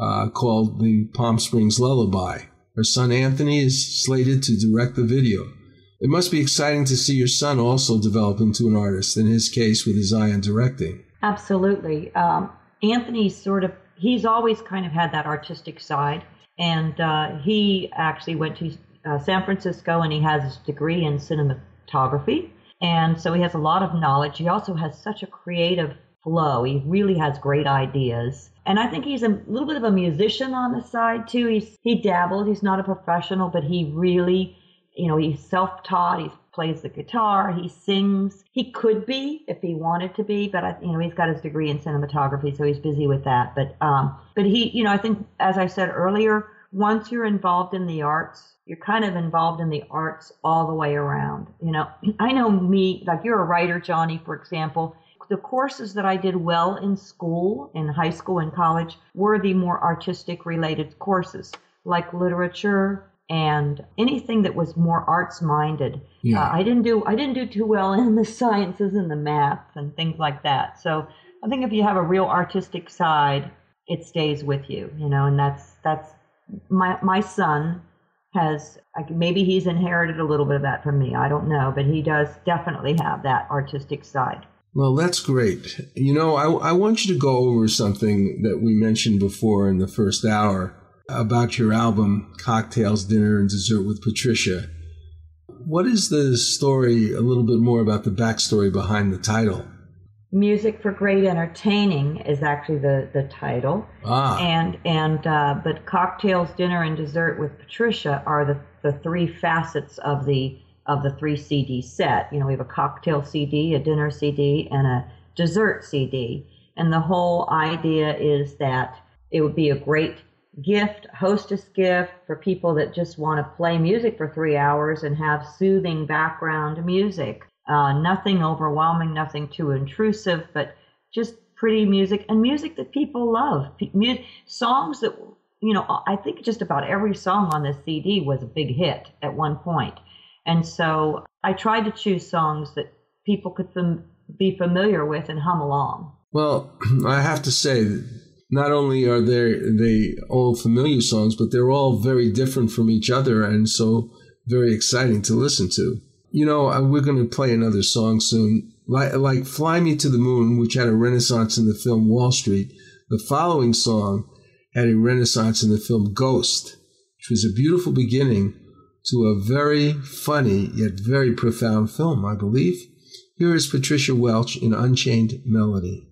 uh, called The Palm Springs Lullaby. Her son Anthony is slated to direct the video. It must be exciting to see your son also develop into an artist, in his case with his eye on directing. Absolutely. Um, Anthony's sort of, he's always kind of had that artistic side, and uh, he actually went to Uh, San Francisco, and he has his degree in cinematography, and so he has a lot of knowledge. He also has such a creative flow. He really has great ideas, and I think he's a little bit of a musician on the side too. He's he dabbled. He's not a professional, but he really, you know, he's self-taught. He plays the guitar. He sings. He could be if he wanted to be, but I, you know, he's got his degree in cinematography, so he's busy with that. But um, but he, you know, I think as I said earlier, once you're involved in the arts, you're kind of involved in the arts all the way around. You know, I know me, like you're a writer, Johnny, for example. The courses that I did well in school, in high school and college, were the more artistic related courses, like literature and anything that was more arts minded. Yeah. Uh, I didn't do I didn't do too well in the sciences and the math and things like that. So I think if you have a real artistic side, it stays with you, you know, and that's that's my my son has, maybe he's inherited a little bit of that from me. I don't know, but he does definitely have that artistic side. Well, that's great. You know, I, I want you to go over something that we mentioned before in the first hour about your album, Cocktails, Dinner, and Dessert with Patricia. What is the story, a little bit more about the backstory behind the title? Music for Great Entertaining is actually the, the title. Ah. And, and, uh, but Cocktails, Dinner, and Dessert with Patricia are the, the three facets of the, of the three C D set. You know, we have a cocktail C D, a dinner C D, and a dessert C D. And the whole idea is that it would be a great gift, hostess gift for people that just want to play music for three hours and have soothing background music. Uh, nothing overwhelming, nothing too intrusive, but just pretty music and music that people love. P- music, songs that, you know, I think just about every song on this C D was a big hit at one point. And so I tried to choose songs that people could fam- be familiar with and hum along. Well, I have to say, not only are they, they all familiar songs, but they're all very different from each other and so very exciting to listen to. You know, we're going to play another song soon, like, like Fly Me to the Moon, which had a renaissance in the film Wall Street. The following song had a renaissance in the film Ghost, which was a beautiful beginning to a very funny yet very profound film, I believe. Here is Patricia Welch in Unchained Melody.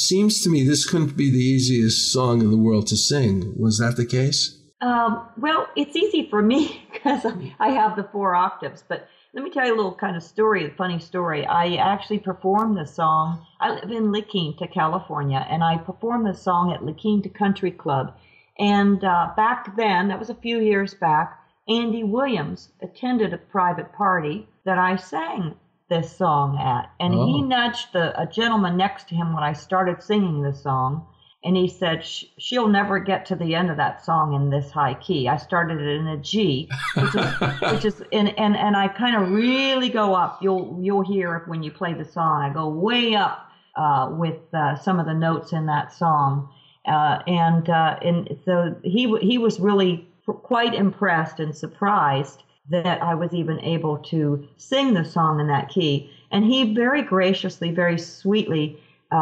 seems to me this couldn't be the easiest song in the world to sing. Was that the case? Um, well, it's easy for me because I have the four octaves. But let me tell you a little kind of story, a funny story. I actually performed this song. I live in La Quinta, California, and I performed this song at La Quinta Country Club. And uh, back then, that was a few years back, Andy Williams attended a private party that I sang this song at. And oh. he nudged the, a gentleman next to him when I started singing this song. And he said, she'll never get to the end of that song in this high key. I started it in a G, which is, which is and, and, and I kind of really go up. You'll you'll hear when you play the song, I go way up uh, with uh, some of the notes in that song. Uh, and uh, and so he he was really quite impressed and surprised that I was even able to sing the song in that key. And he very graciously, very sweetly,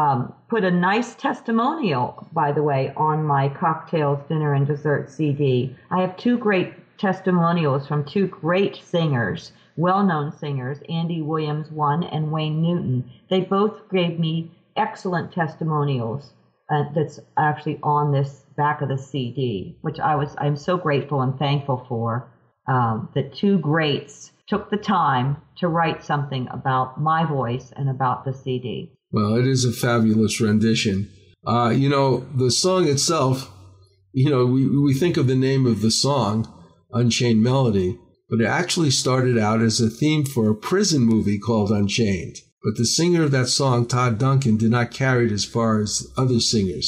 Um, put a nice testimonial, by the way, on my Cocktails, Dinner, and Dessert C D. I have two great testimonials from two great singers, well-known singers, Andy Williams, one, and Wayne Newton. They both gave me excellent testimonials uh, that's actually on this back of the C D, which I was, I'm so grateful and thankful for. Um, the two greats took the time to write something about my voice and about the C D. Well, it is a fabulous rendition. Uh, you know, the song itself, you know, we, we think of the name of the song, Unchained Melody, but it actually started out as a theme for a prison movie called Unchained. But the singer of that song, Todd Duncan, did not carry it as far as other singers.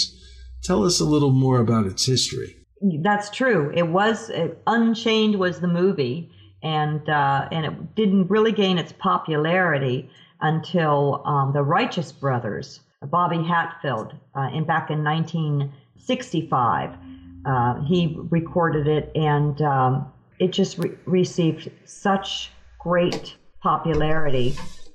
Tell us a little more about its history. That's true. It was, it, Unchained was the movie, and uh, and it didn't really gain its popularity until um, the Righteous Brothers, Bobby Hatfield, uh, in, back in nineteen sixty-five, uh, he recorded it, and um, it just re- received such great popularity.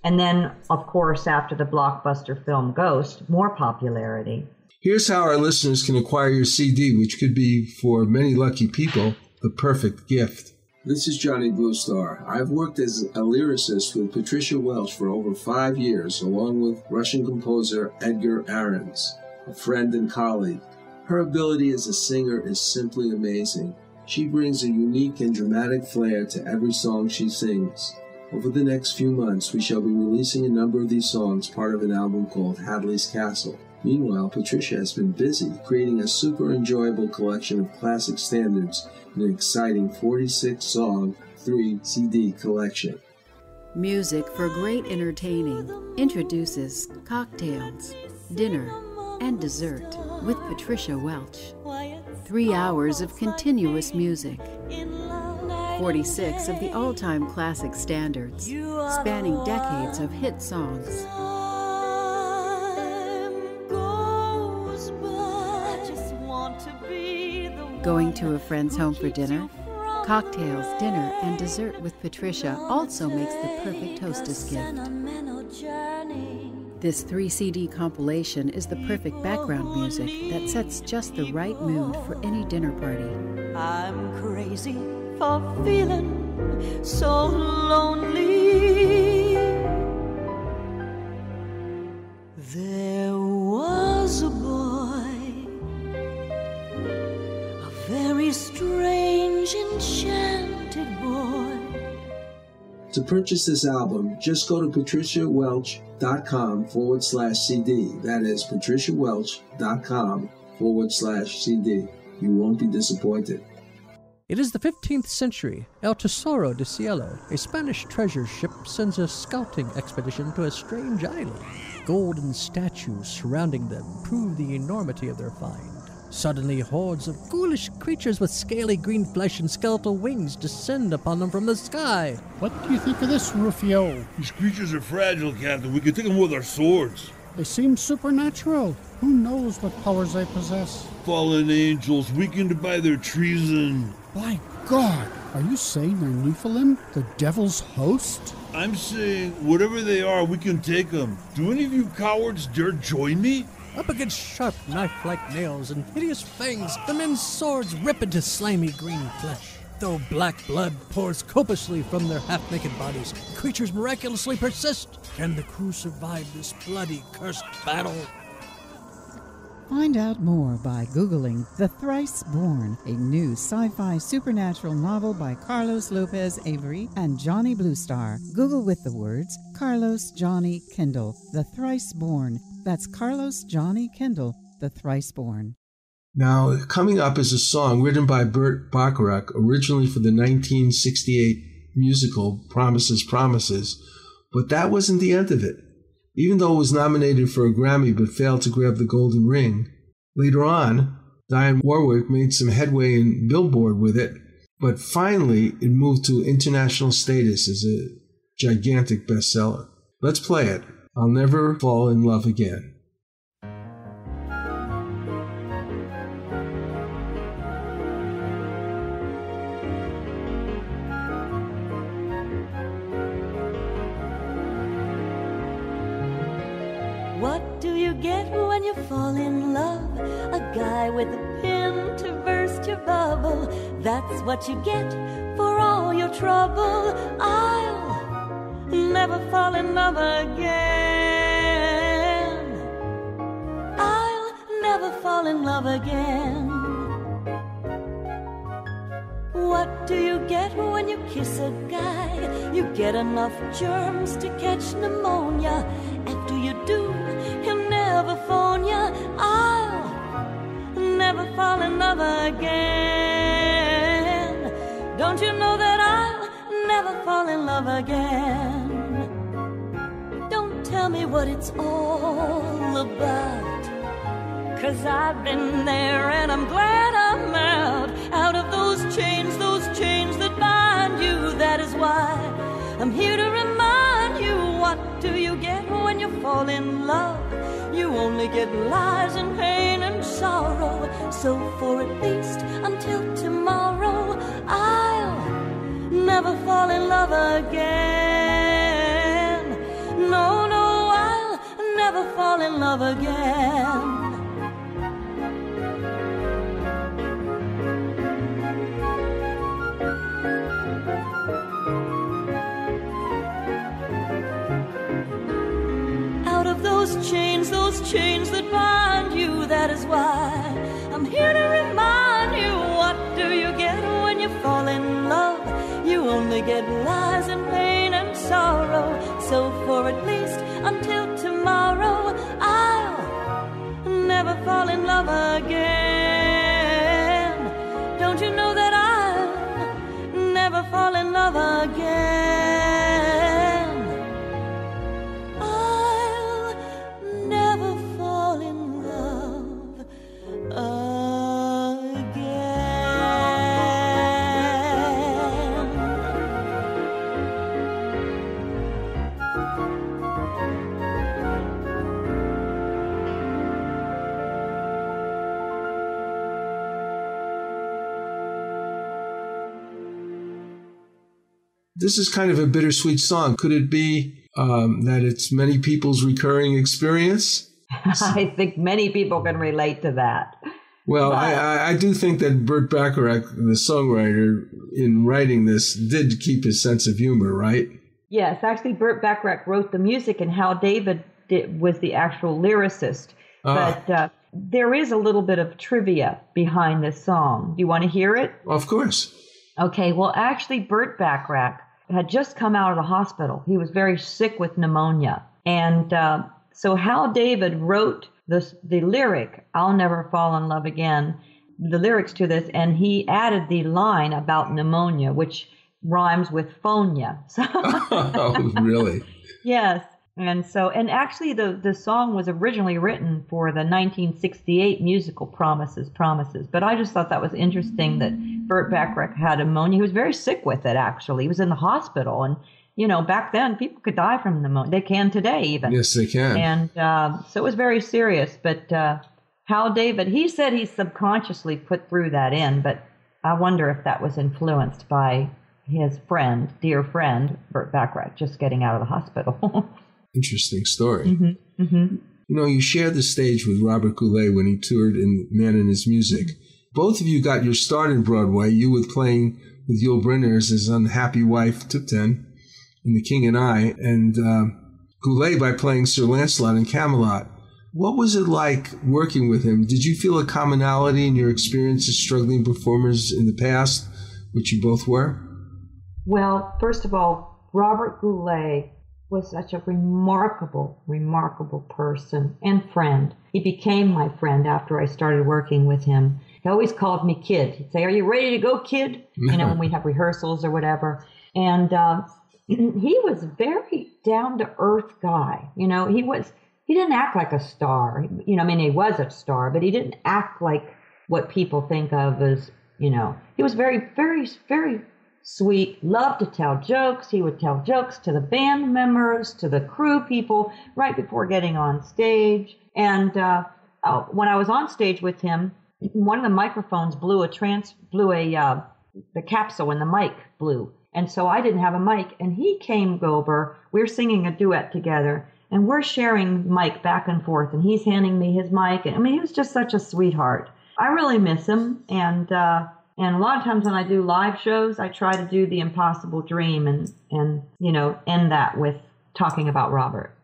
And then, of course, after the blockbuster film Ghost, more popularity. Here's how our listeners can acquire your C D, which could be, for many lucky people, the perfect gift. This is Johnny Blue Star. I've worked as a lyricist with Patricia Welch for over five years, along with Russian composer Edgar Ahrens, a friend and colleague. Her ability as a singer is simply amazing. She brings a unique and dramatic flair to every song she sings. Over the next few months, we shall be releasing a number of these songs, part of an album called Hadley's Castle. Meanwhile, Patricia has been busy creating a super enjoyable collection of classic standards in an exciting forty-six song, three C D collection. Music for Great Entertaining introduces Cocktails, Dinner, and Dessert with Patricia Welch. Three hours of continuous music. forty-six of the all-time classic standards, spanning decades of hit songs. Going to a friend's home for dinner? Cocktails, Dinner, and Dessert with Patricia also makes the perfect hostess gift. This three C D compilation is the perfect background music that sets just the right mood for any dinner party. I'm crazy for feeling so lonely. There was a very strange, enchanted boy. To purchase this album, just go to patriciawelch.com forward slash CD. That is patriciawelch.com forward slash CD. You won't be disappointed. It is the fifteenth century. El Tesoro de Cielo, a Spanish treasure ship, sends a scouting expedition to a strange island. Golden statues surrounding them prove the enormity of their find. Suddenly, hordes of ghoulish creatures with scaly green flesh and skeletal wings descend upon them from the sky. What do you think of this, Rufio? These creatures are fragile, Captain. We can take them with our swords. They seem supernatural. Who knows what powers they possess? Fallen angels weakened by their treason. By God! Are you saying they're Nephilim, the devil's host? I'm saying, whatever they are, we can take them. Do any of you cowards dare join me? Up against sharp, knife-like nails and hideous fangs, the men's swords rip into slimy green flesh. Though black blood pours copiously from their half-naked bodies, the creatures miraculously persist. Can the crew survive this bloody, cursed battle? Find out more by Googling The Thrice Born, a new sci-fi supernatural novel by Carlos Lopez Avery and Johnny Blue Star. Google with the words Carlos Johnny Kendall, The Thrice Born. That's Carlos Johnny Kendall, The Thrice Born. Now, coming up is a song written by Burt Bacharach, originally for the nineteen sixty-eight musical Promises, Promises, but that wasn't the end of it. Even though it was nominated for a Grammy but failed to grab the Golden Ring, later on, Dionne Warwick made some headway in Billboard with it, but finally it moved to international status as a gigantic bestseller. Let's play it. I'll Never Fall in Love Again. Fall in love, a guy with a pin to burst your bubble. That's what you get for all your trouble. I'll never fall in love again. I'll never fall in love again. What do you get when you kiss a guy? You get enough germs to catch pneumonia. After you do, never phone ya. I'll never fall in love again. Don't you know that I'll never fall in love again? Don't tell me what it's all about, 'cause I've been there and I'm glad I'm out. Out of those chains, those chains that bind you. That is why I'm here to remind you. What do you get when you fall in love? You only get lies and pain and sorrow. So for at least until tomorrow, I'll never fall in love again. No, no, I'll never fall in love again. Those chains, those chains that bind you, that is why I'm here to remind you. What do you get when you fall in love? You only get lies and pain and sorrow. So for at least until tomorrow, I'll never fall in love again. Don't you know that I'll never fall in love again? This is kind of a bittersweet song. Could it be um, that it's many people's recurring experience? I think many people can relate to that. Well, but... I, I do think that Burt Bacharach, the songwriter, in writing this, did keep his sense of humor, right? Yes. Actually, Burt Bacharach wrote the music and Hal David did, was the actual lyricist. Ah. But uh, there is a little bit of trivia behind this song. You want to hear it? Of course. Okay. Well, actually, Burt Bacharach had just come out of the hospital. He was very sick with pneumonia. And uh, so Hal David wrote this, the lyric, I'll Never Fall in Love Again, the lyrics to this, and he added the line about pneumonia, which rhymes with phonia. So oh, really? Yes. And so, and actually the, the song was originally written for the nineteen sixty-eight musical Promises, Promises. But I just thought that was interesting that Burt Bacharach had pneumonia. He was very sick with it, actually. He was in the hospital. And, you know, back then people could die from pneumonia. They can today even. Yes, they can. And uh, so it was very serious. But uh, Hal David, he said he subconsciously put through that in. But I wonder if that was influenced by his friend, dear friend, Burt Bacharach, just getting out of the hospital. Interesting story. Mm-hmm, mm-hmm. You know, you shared the stage with Robert Goulet when he toured in Man and His Music. Both of you got your start in Broadway, you with playing with Yul Brynner as his unhappy wife, Tuptim, in The King and I, and uh, Goulet by playing Sir Lancelot in Camelot. What was it like working with him? Did you feel a commonality in your experience as struggling performers in the past, which you both were? Well, first of all, Robert Goulet was such a remarkable, remarkable person and friend. He became my friend after I started working with him. He always called me kid. He'd say, "Are you ready to go, kid?" You know, when we'd have rehearsals or whatever. And uh, he was a very down-to-earth guy. You know, he was... He didn't act like a star. You know, I mean, he was a star, but he didn't act like what people think of as, you know, he was very, very, very sweet, loved to tell jokes. He would tell jokes to the band members, to the crew people right before getting on stage. And uh, when I was on stage with him, one of the microphones blew a trans, blew a, uh, the capsule and the mic blew. And so I didn't have a mic, and he came over, we were singing a duet together, and we're sharing mic back and forth, and he's handing me his mic. And I mean, he was just such a sweetheart. I really miss him. And uh, and a lot of times when I do live shows, I try to do the impossible dream and, and you know, end that with talking about Robert.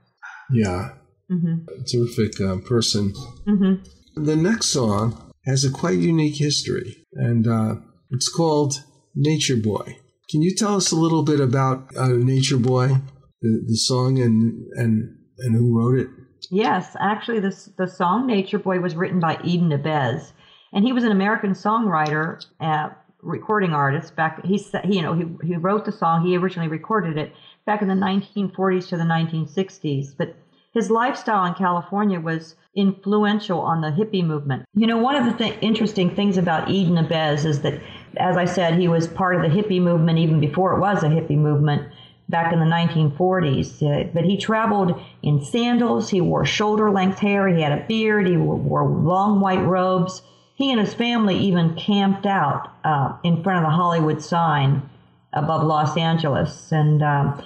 Yeah. Mm-hmm. A terrific uh, person. Mm-hmm. The next song has a quite unique history, and uh, it's called Nature Boy. Can you tell us a little bit about uh, Nature Boy? The, the song and, and and who wrote it? Yes, actually, this, the song Nature Boy was written by Eden Abez, and he was an American songwriter, uh, recording artist. Back he he you know he he wrote the song. He originally recorded it back in the nineteen forties to the nineteen sixties. But his lifestyle in California was influential on the hippie movement. You know, one of the th- interesting things about Eden Abez is that, as I said, he was part of the hippie movement even before it was a hippie movement. Back in the nineteen forties, uh, but he traveled in sandals, he wore shoulder-length hair, he had a beard, he wore long white robes. He and his family even camped out uh, in front of the Hollywood sign above Los Angeles. And uh,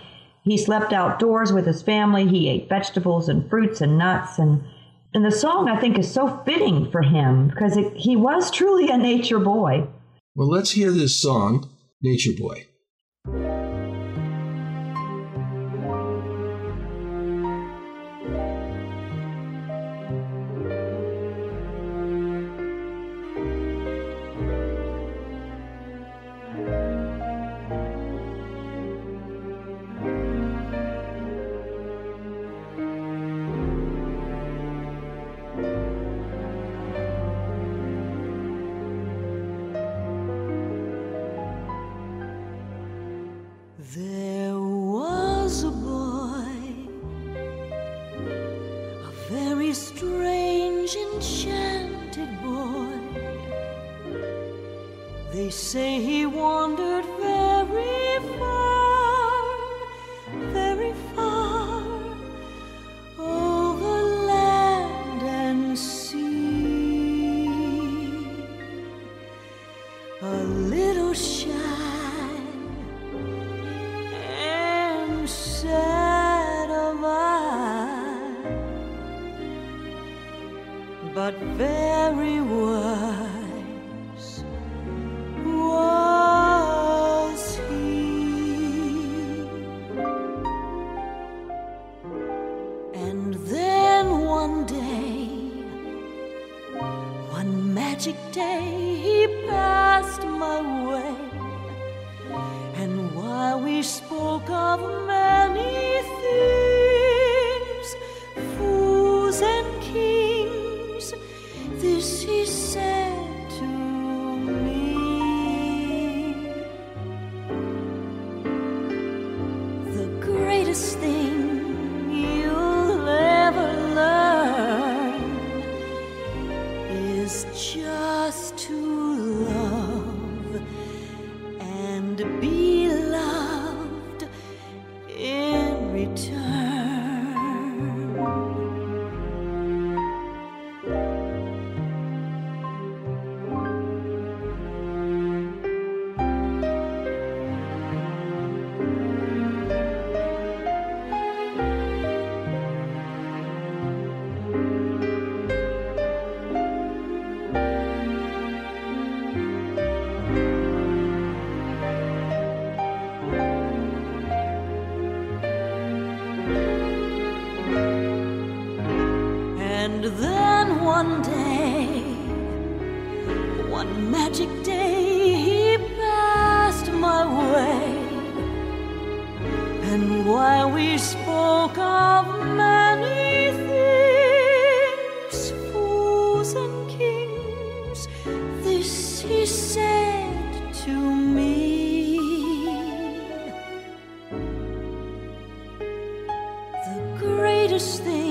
he slept outdoors with his family, he ate vegetables and fruits and nuts. And, and the song, I think, is so fitting for him because it, he was truly a nature boy. Well, let's hear this song, Nature Boy. One magic day he passed my way, and while we spoke of many things, fools and kings, this he said to me: the greatest thing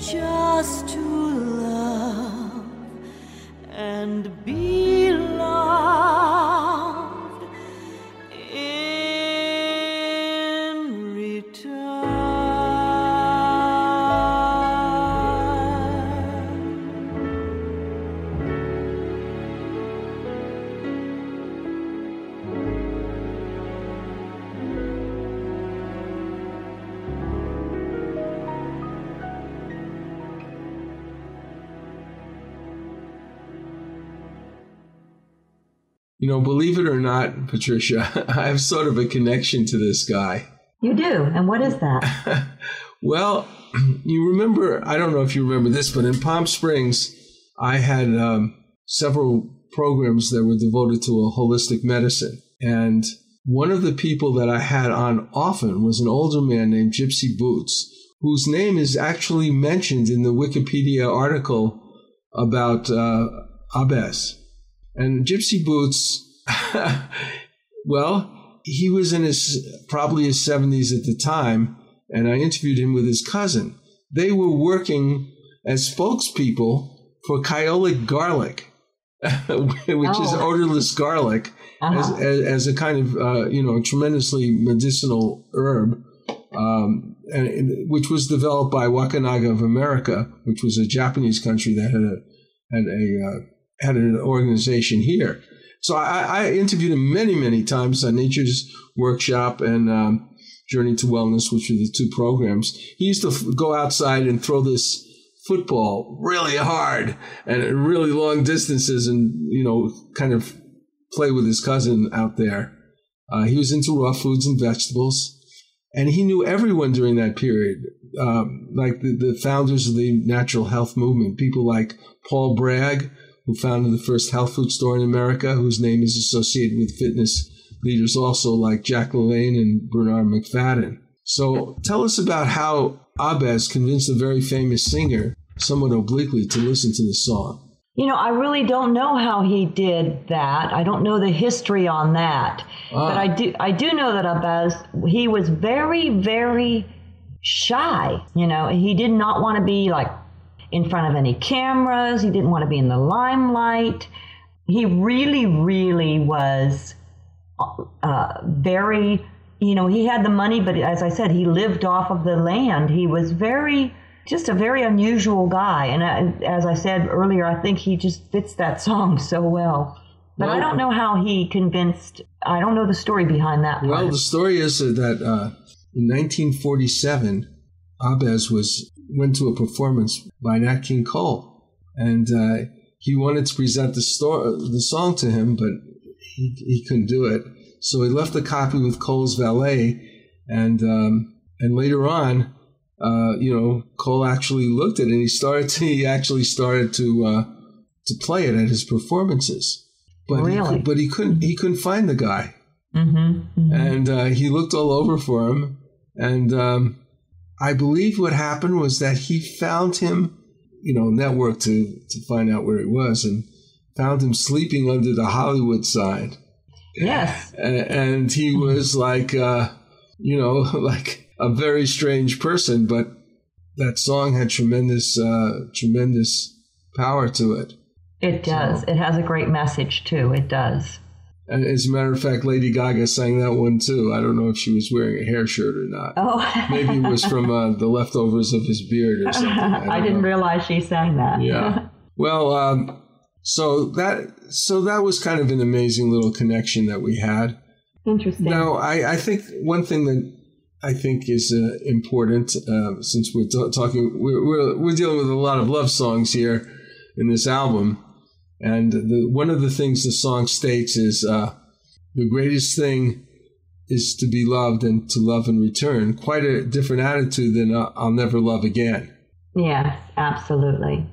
just to love and be loved in return. You know, believe it or not, Patricia, I have sort of a connection to this guy. You do? And what is that? Well, you remember, I don't know if you remember this, but in Palm Springs, I had um, several programs that were devoted to a holistic medicine. And one of the people that I had on often was an older man named Gypsy Boots, whose name is actually mentioned in the Wikipedia article about uh, Abes. And Gypsy Boots, well, he was in his probably his seventies at the time, and I interviewed him with his cousin. They were working as spokespeople for kyolic garlic, which oh. is odorless garlic, uh-huh. as, as, as a kind of uh, you know tremendously medicinal herb, um, and, and, which was developed by Wakanaga of America, which was a Japanese country that had a had a uh, had an organization here. So I, I interviewed him many, many times on Nature's Workshop and um, Journey to Wellness, which were the two programs. He used to f- go outside and throw this football really hard and at really long distances and, you know, kind of play with his cousin out there. Uh, he was into raw foods and vegetables. And he knew everyone during that period, um, like the, the founders of the natural health movement, people like Paul Bragg, who founded the first health food store in America, whose name is associated with fitness leaders also like Jack LaLanne and Bernard McFadden. So tell us about how Abes convinced a very famous singer, somewhat obliquely, to listen to the song. You know, I really don't know how he did that. I don't know the history on that. Ah. But I do I do know that Abes, he was very, very shy. You know, he did not want to be like, in front of any cameras. He didn't want to be in the limelight. He really, really was uh, very, you know, he had the money, but as I said, he lived off of the land. He was very, just a very unusual guy. And I, as I said earlier, I think he just fits that song so well. But well, I don't know how he convinced, I don't know the story behind that. Well, part. The story is that uh, in nineteen forty-seven, Abes was went to a performance by Nat King Cole, and uh, he wanted to present the, story, the song to him, but he, he couldn't do it. So he left a copy with Cole's valet, and um, and later on, uh, you know, Cole actually looked at it, and he started to, he actually started to uh, to play it at his performances. But really? He, but he couldn't he couldn't find the guy, mm-hmm. Mm-hmm. and uh, he looked all over for him, and. Um, I believe what happened was that he found him, you know, networked to, to find out where he was and found him sleeping under the Hollywood sign. Yes. And, and he was like, uh, you know, like a very strange person, but that song had tremendous, uh, tremendous power to it. It does. So, it has a great message, too. It does. And as a matter of fact, Lady Gaga sang that one, too. I don't know if she was wearing a hair shirt or not. Oh. Maybe it was from uh, the leftovers of his beard or something. I, I didn't know. realize she sang that. Yeah. Well, um, so that so that was kind of an amazing little connection that we had. Interesting. Now, I, I think one thing that I think is uh, important, uh, since we're t- talking, we're, we're, we're dealing with a lot of love songs here in this album. And the, one of the things the song states is uh, the greatest thing is to be loved and to love in return. Quite a different attitude than uh, I'll never love again. Yes, absolutely.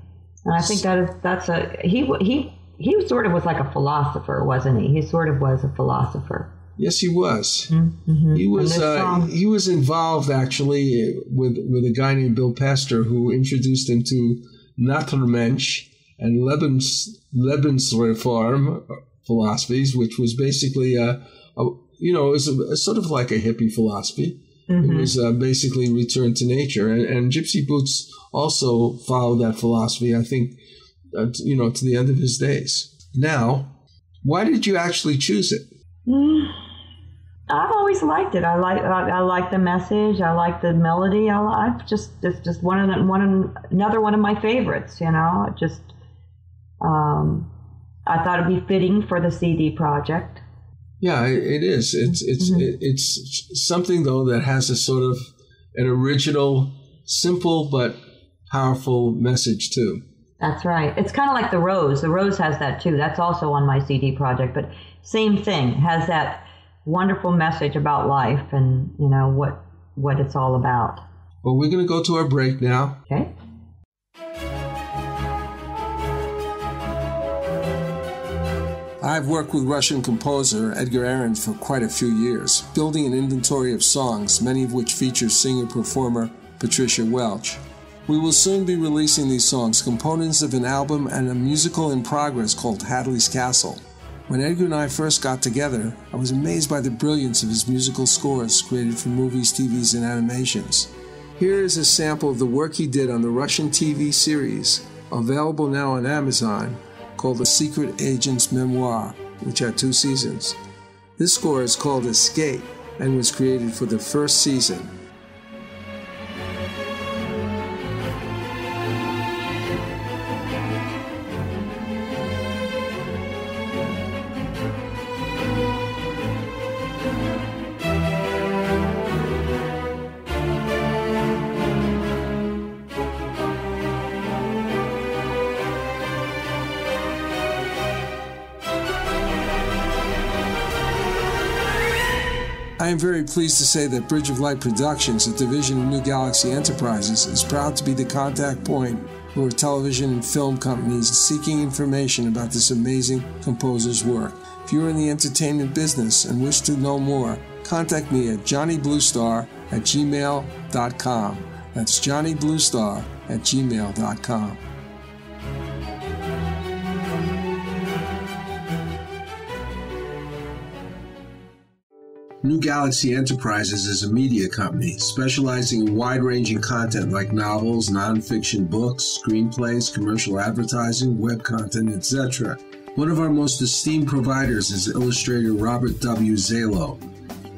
And I think that is, that's a, he, he, he sort of was like a philosopher, wasn't he? He sort of was a philosopher. Yes, he was. Mm-hmm. He was, uh, he was involved actually with, with a guy named Bill Pastor, who introduced him to Naturmensch and Lebens, Lebensreform philosophies, which was basically a, a you know, it was a, a sort of like a hippie philosophy. Mm-hmm. It was uh, basically return to nature. And, and Gypsy Boots also followed that philosophy, I think, uh, you know, to the end of his days. Now, why did you actually choose it? Mm, I've always liked it. I like I, I like the message. I like the melody. I like just it's just one of the, one another one of my favorites. You know, I just um, I thought it'd be fitting for the C D project. Yeah, it is. It's it's mm-hmm. it's something though that has a sort of an original, simple but powerful message too. That's right. It's kind of like the Rose. The Rose has that too. That's also on my C D project, but same thing. It has that wonderful message about life and, you know, what what it's all about. Well, we're going to go to our break now. Okay. I've worked with Russian composer Edgar Ahrens for quite a few years, building an inventory of songs, many of which feature singer-performer Patricia Welch. We will soon be releasing these songs, components of an album and a musical in progress called Hadley's Castle. When Edgar and I first got together, I was amazed by the brilliance of his musical scores created for movies, T Vs, and animations. Here is a sample of the work he did on the Russian T V series, available now on Amazon, called The Secret Agent's Memoir, which had two seasons. This score is called Escape and was created for the first season. I am very pleased to say that Bridge of Light Productions, a division of New Galaxy Enterprises, is proud to be the contact point for television and film companies seeking information about this amazing composer's work. If you are in the entertainment business and wish to know more, contact me at johnny blue star at gmail dot com. That's johnny blue star at gmail dot com. New Galaxy Enterprises is a media company specializing in wide-ranging content like novels, non-fiction books, screenplays, commercial advertising, web content, et cetera. One of our most esteemed providers is illustrator Robert W. Zalo.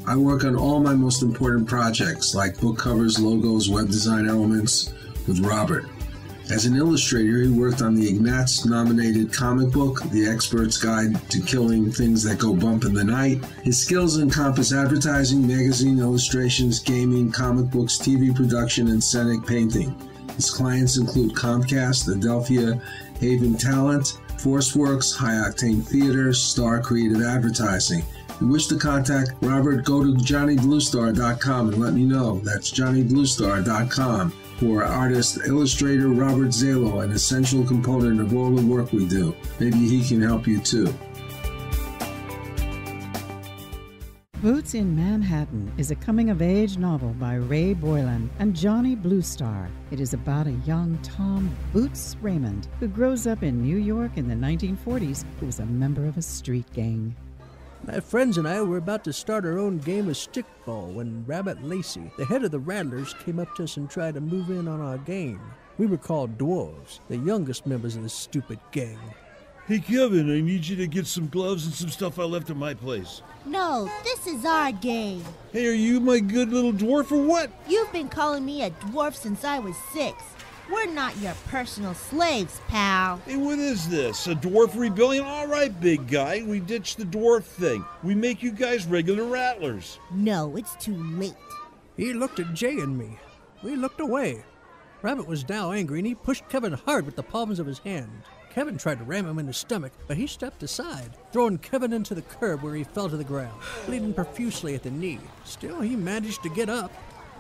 I work on all my most important projects like book covers, logos, web design elements with Robert. As an illustrator, he worked on the Ignatz-nominated comic book, The Expert's Guide to Killing Things That Go Bump in the Night. His skills encompass advertising, magazine illustrations, gaming, comic books, T V production, and scenic painting. His clients include Comcast, Adelphia, Haven Talent, Forceworks, High Octane Theater, Star Creative Advertising. If you wish to contact Robert, go to johnny blue star dot com and let me know. That's johnny blue star dot com. For artist, illustrator Robert Zalo, an essential component of all the work we do. Maybe he can help you too. Boots in Manhattan is a coming-of-age novel by Ray Boylan and Johnny Blue Star. It is about a young Tom Boots Raymond who grows up in New York in the nineteen forties who was a member of a street gang. My friends and I were about to start our own game of stickball when Rabbit Lacey, the head of the Rattlers, came up to us and tried to move in on our game. We were called dwarves, the youngest members of this stupid gang. Hey, Kevin, I need you to get some gloves and some stuff I left at my place. No, this is our game. Hey, are you my good little dwarf or what? You've been calling me a dwarf since I was six. We're not your personal slaves, pal. Hey, what is this? A dwarf rebellion? All right, big guy. We ditched the dwarf thing. We make you guys regular rattlers. No, it's too late. He looked at Jay and me. We looked away. Rabbit was now angry, and he pushed Kevin hard with the palms of his hand. Kevin tried to ram him in the stomach, but he stepped aside, throwing Kevin into the curb where he fell to the ground, bleeding profusely at the knee. Still, he managed to get up.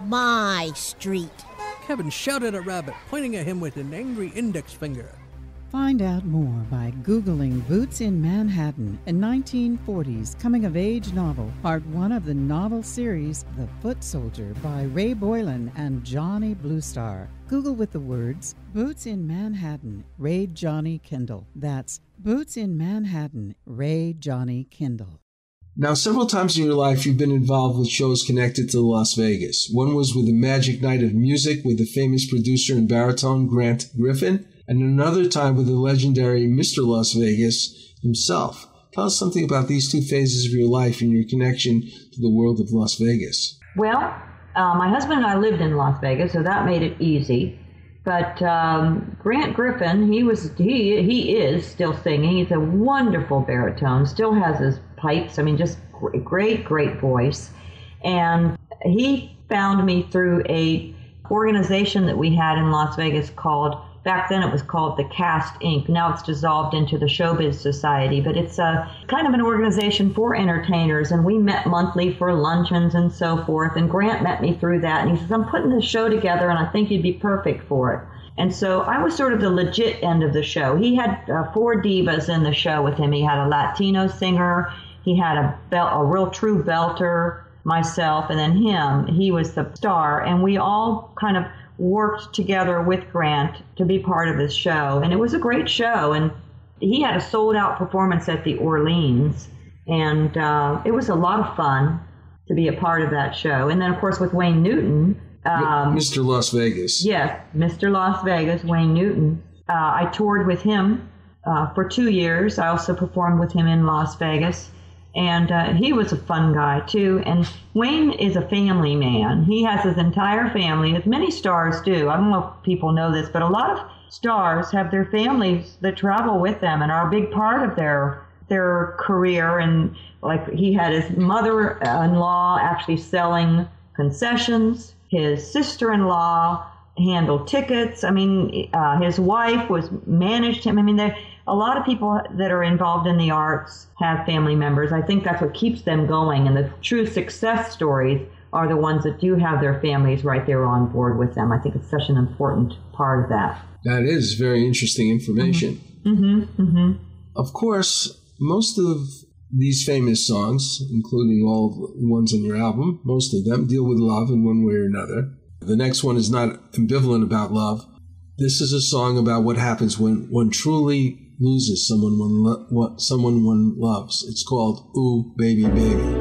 My street. Kevin shouted at Rabbit, pointing at him with an angry index finger. Find out more by Googling Boots in Manhattan, a nineteen forties coming-of-age novel, part one of the novel series The Foot Soldier by Ray Boylan and Johnny Blue Star. Google with the words Boots in Manhattan, Ray Johnny Kindle. That's Boots in Manhattan, Ray Johnny Kindle. Now, several times in your life, you've been involved with shows connected to Las Vegas. One was with the Magic Night of Music with the famous producer and baritone Grant Griffin, and another time with the legendary Mister Las Vegas himself. Tell us something about these two phases of your life and your connection to the world of Las Vegas. Well, uh, my husband and I lived in Las Vegas, so that made it easy. But um, Grant Griffin, he was he he is still singing. He's a wonderful baritone, still has his pipes. I mean, just great, great voice. And he found me through a organization that we had in Las Vegas called, back then it was called the Cast Incorporated. Now it's dissolved into the Showbiz Society, but it's a kind of an organization for entertainers, and we met monthly for luncheons and so forth, and Grant met me through that, and he says, I'm putting this show together, and I think you'd be perfect for it. And so I was sort of the legit end of the show. He had uh, four divas in the show with him. He had a Latino singer, he had a, bel- a real true belter, myself, and then him. He was the star, and we all kind of worked together with Grant to be part of his show, and it was a great show, and he had a sold-out performance at the Orleans, and uh, it was a lot of fun to be a part of that show. And then, of course, with Wayne Newton. Um, Mister Las Vegas. Yes, Mister Las Vegas, Wayne Newton. Uh, I toured with him uh, for two years. I also performed with him in Las Vegas, and uh, he was a fun guy too. And Wayne is a family man. He has his entire family, as many stars do. I don't know if people know this, but a lot of stars have their families that travel with them and are a big part of their their career. And like, he had his mother-in-law actually selling concessions, his sister-in-law handled tickets. I mean, uh, his wife was managed him. I mean, they a lot of people that are involved in the arts have family members. I think that's what keeps them going. And the true success stories are the ones that do have their families right there on board with them. I think it's such an important part of that. That is very interesting information. Mm-hmm. Mm-hmm. Mm-hmm. Of course, most of these famous songs, including all the ones on your album, most of them deal with love in one way or another. The next one is not ambivalent about love. This is a song about what happens when one truly loses someone one, lo- one someone one loves. It's called Ooh Baby Baby.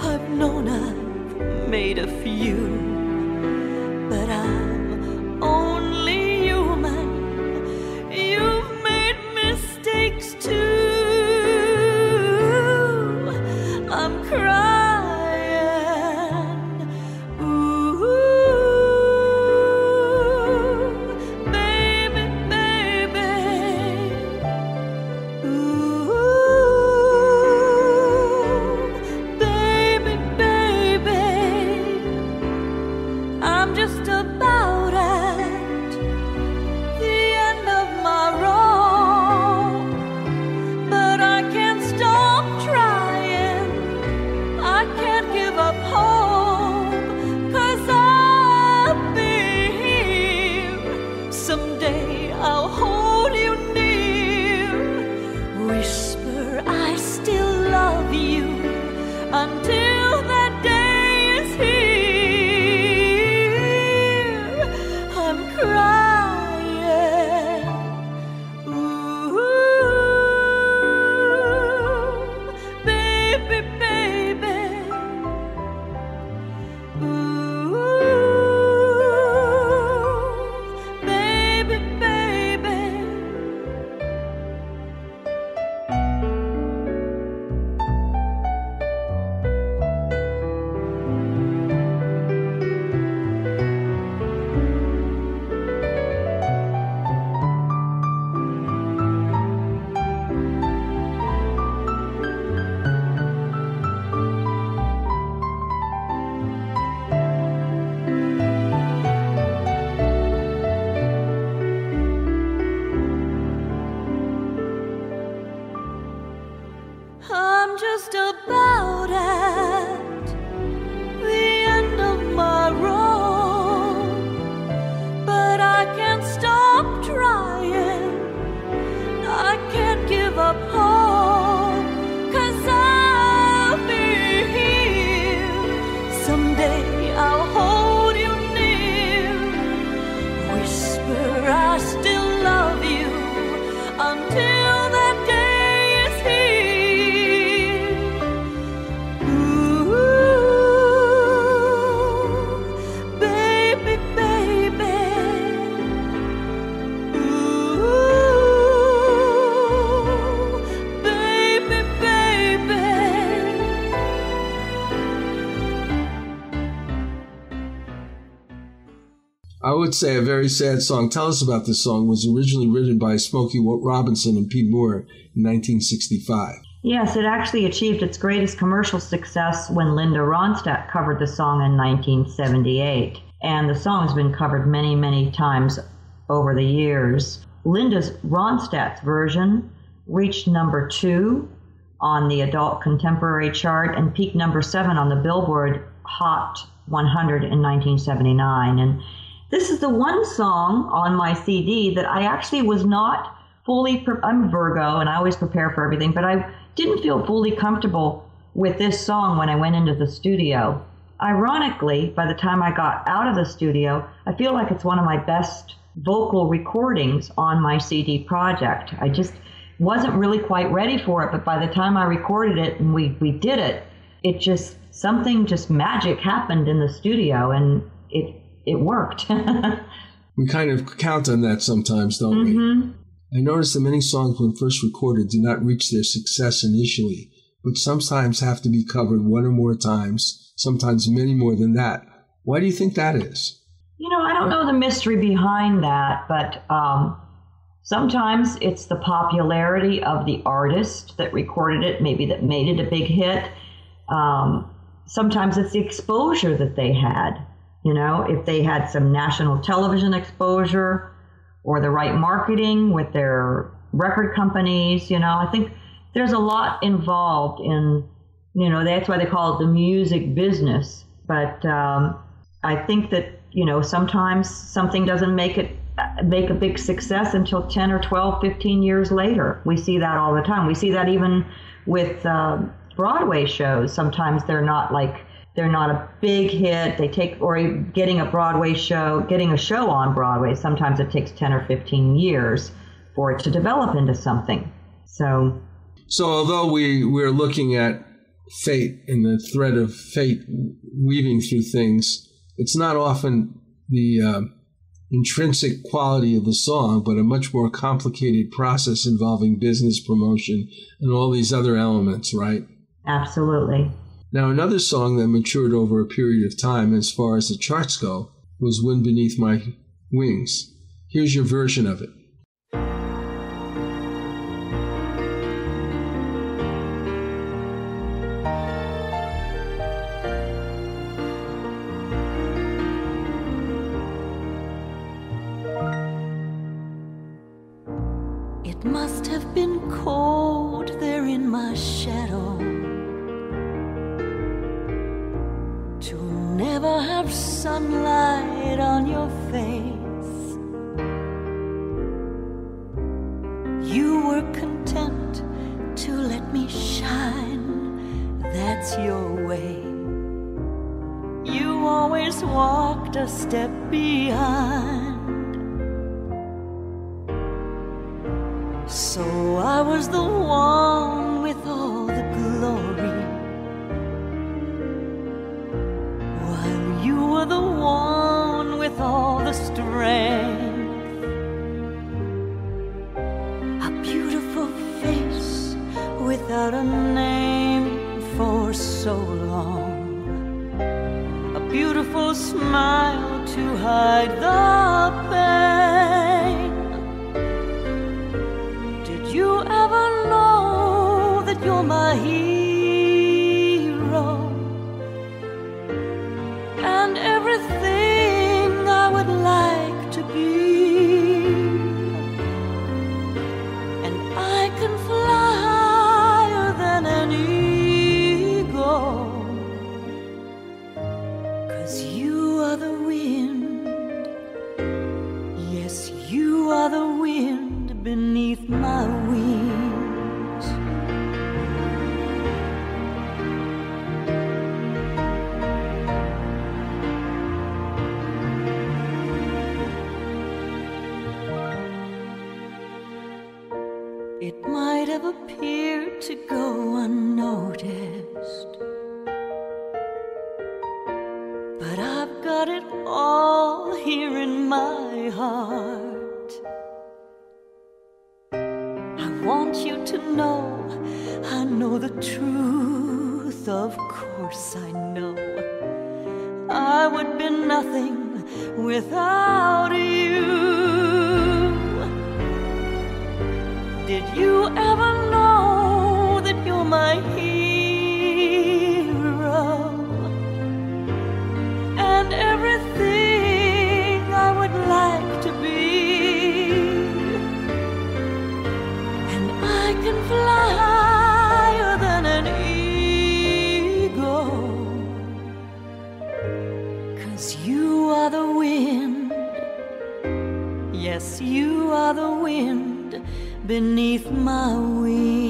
I've known I've just about at the end of my road, but I can't stop trying, I can't give up hope, 'cause I'll be here someday. I'll hold you near, whisper I still love you until I would say a very sad song. Tell us about this song. It was originally written by Smokey Robinson and Pete Moore in nineteen sixty-five. Yes, it actually achieved its greatest commercial success when Linda Ronstadt covered the song in nineteen seventy-eight. And the song has been covered many, many times over the years. Linda's Ronstadt's version reached number two on the Adult Contemporary chart and peaked number seven on the Billboard Hot one hundred in nineteen seventy-nine. And this is the one song on my C D that I actually was not fully, pre- I'm Virgo and I always prepare for everything, but I didn't feel fully comfortable with this song when I went into the studio. Ironically, by the time I got out of the studio, I feel like it's one of my best vocal recordings on my C D project. I just wasn't really quite ready for it, but by the time I recorded it and we, we did it, it just, something just magic happened in the studio and it It worked. We kind of count on that sometimes, don't mm-hmm. we? I noticed that many songs when first recorded do not reach their success initially, but sometimes have to be covered one or more times, sometimes many more than that. Why do you think that is? You know, I don't know the mystery behind that, but um, sometimes it's the popularity of the artist that recorded it, maybe that made it a big hit. Um, sometimes it's the exposure that they had. You know, if they had some national television exposure or the right marketing with their record companies, you know, I think there's a lot involved in, you know, that's why they call it the music business. But um, I think that, you know, sometimes something doesn't make it make a big success until ten or twelve, fifteen years later. We see that all the time. We see that even with uh, Broadway shows. Sometimes they're not like, they're not a big hit. They take, or getting a Broadway show, getting a show on Broadway, sometimes it takes ten or fifteen years for it to develop into something. So, so although we, we're looking at fate and the thread of fate weaving through things, it's not often the uh, intrinsic quality of the song, but a much more complicated process involving business promotion and all these other elements, right? Absolutely. Now, another song that matured over a period of time as far as the charts go was Wind Beneath My Wings. Here's your version of it. It must have been cold there in my shadow, never have sunlight on your face. You were content to let me shine, that's your way. You always walked a step behind, so I was the one with all the glory, the one with all the strength. A beautiful face without a name for so long, a beautiful smile to hide the pain. Did you ever know that you're my hero? Everything I would like to be, and I can fly higher than any beneath my wings. It might have appeared to go unnoticed, but I've got it all here in my heart. I want you to know, I know the truth, of course I know. I would be nothing without you. Did you ever know that you're my hero? And everything I would like to be. I can fly higher than an eagle, 'cause you are the wind. Yes, you are the wind beneath my wings.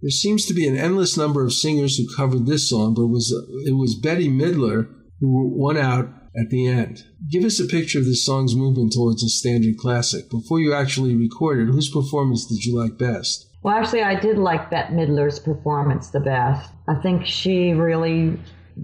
There seems to be an endless number of singers who covered this song, but it was, it was Bette Midler who won out at the end. Give us a picture of this song's movement towards a standard classic. Before you actually recorded, whose performance did you like best? Well, actually, I did like Bette Midler's performance the best. I think she really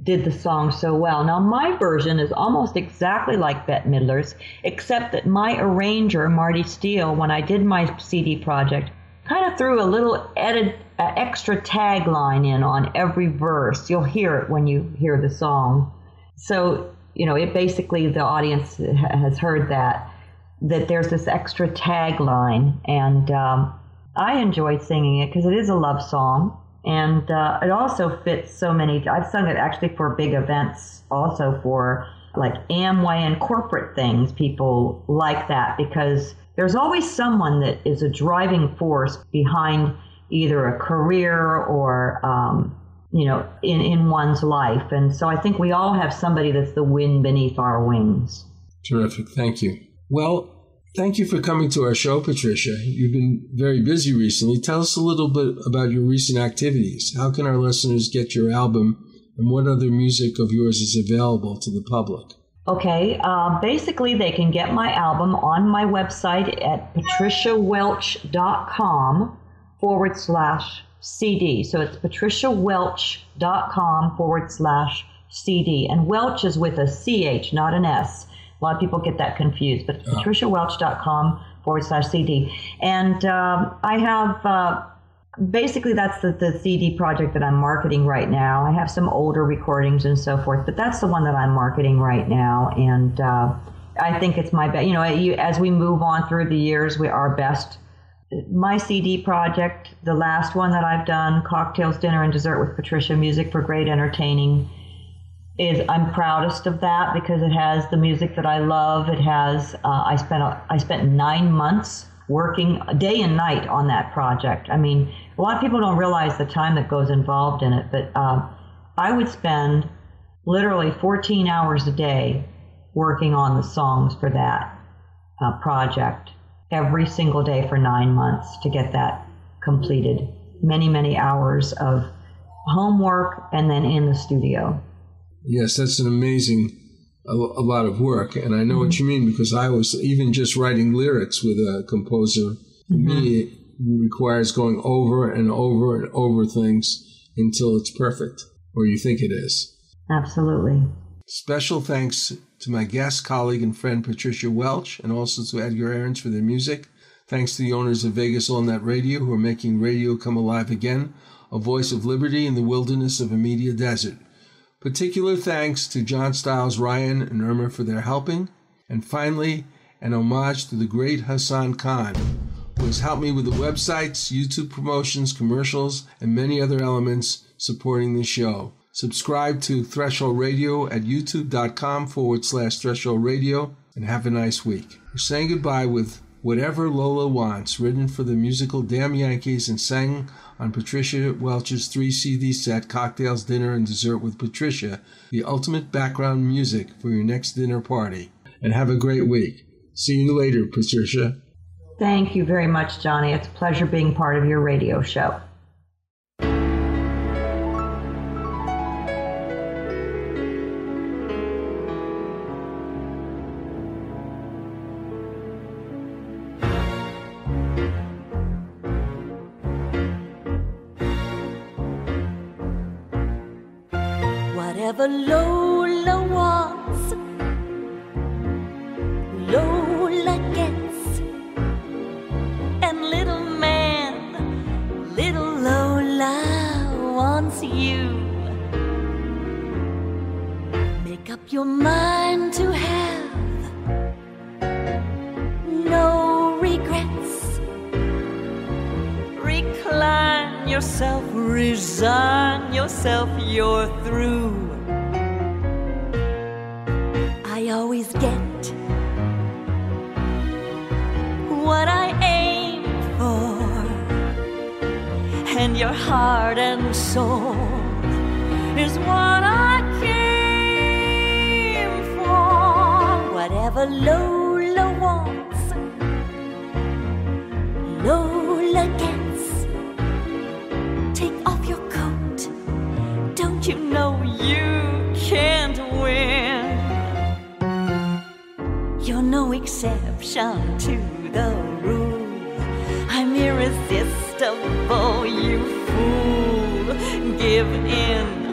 did the song so well. Now, my version is almost exactly like Bette Midler's, except that my arranger, Marty Steele, when I did my C D project, kind of threw a little edit, uh, extra tagline in on every verse. You'll hear it when you hear the song. So, you know, it basically, the audience has heard that, that there's this extra tagline. And um, I enjoyed singing it because it is a love song. And uh, it also fits so many. I've sung it actually for big events, also for like Amway and corporate things. People like that because there's always someone that is a driving force behind either a career or, um, you know, in, in one's life. And so I think we all have somebody that's the wind beneath our wings. Terrific. Thank you. Well, thank you for coming to our show, Patricia. You've been very busy recently. Tell us a little bit about your recent activities. How can our listeners get your album, and what other music of yours is available to the public? Okay, uh, basically they can get my album on my website at patriciawelch.com forward slash CD. So it's patriciawelch.com forward slash CD. And Welch is with a C H, not an S. A lot of people get that confused, but it's oh. patriciawelch.com forward slash CD. And um, I have... Uh, Basically, that's the, the C D project that I'm marketing right now. I have some older recordings and so forth, but that's the one that I'm marketing right now. And uh, I think it's my best. You know, as we move on through the years, we are best. My C D project, the last one that I've done, Cocktails, Dinner, and Dessert with Patricia, Music for Great Entertaining, is I'm proudest of that because it has the music that I love. It has, uh, I spent a, I spent nine months working day and night on that project. I mean, a lot of people don't realize the time that goes involved in it, but uh, I would spend literally fourteen hours a day working on the songs for that uh, project every single day for nine months to get that completed. Many, many hours of homework and then in the studio. Yes, that's an amazing A, a lot of work, and I know mm-hmm. what you mean, because I was even just writing lyrics with a composer. For mm-hmm. me, it requires going over and over and over things until it's perfect, or you think it is. Absolutely. Special thanks to my guest, colleague, and friend Patricia Welch, and also to Edgar Ahrens for their music. Thanks to the owners of Vegas All Net Radio, who are making radio come alive again, a voice of liberty in the wilderness of a media desert. Particular thanks to John Stiles Ryan and Irma for their helping. And finally, an homage to the great Hassan Khan, who has helped me with the websites, YouTube promotions, commercials, and many other elements supporting the show. Subscribe to Threshold Radio at youtube.com forward slash Threshold Radio, and have a nice week. We're saying goodbye with Whatever Lola Wants, written for the musical Damn Yankees and sang on Patricia Welch's three C D set, Cocktails, Dinner, and Dessert with Patricia, the ultimate background music for your next dinner party. And have a great week. See you later, Patricia. Thank you very much, Johnny. It's a pleasure being part of your radio show. Whatever Lola wants, Lola gets. And little man, little Lola wants you. Make up your mind to have no regrets. Recline yourself, resign yourself, you're through. I always get what I aim for, and your heart and soul is what I came for. Whatever Lola wants, Lola gets. Take off your coat, don't you know you can't win? You're no exception to the rule. I'm irresistible, you fool. Give in.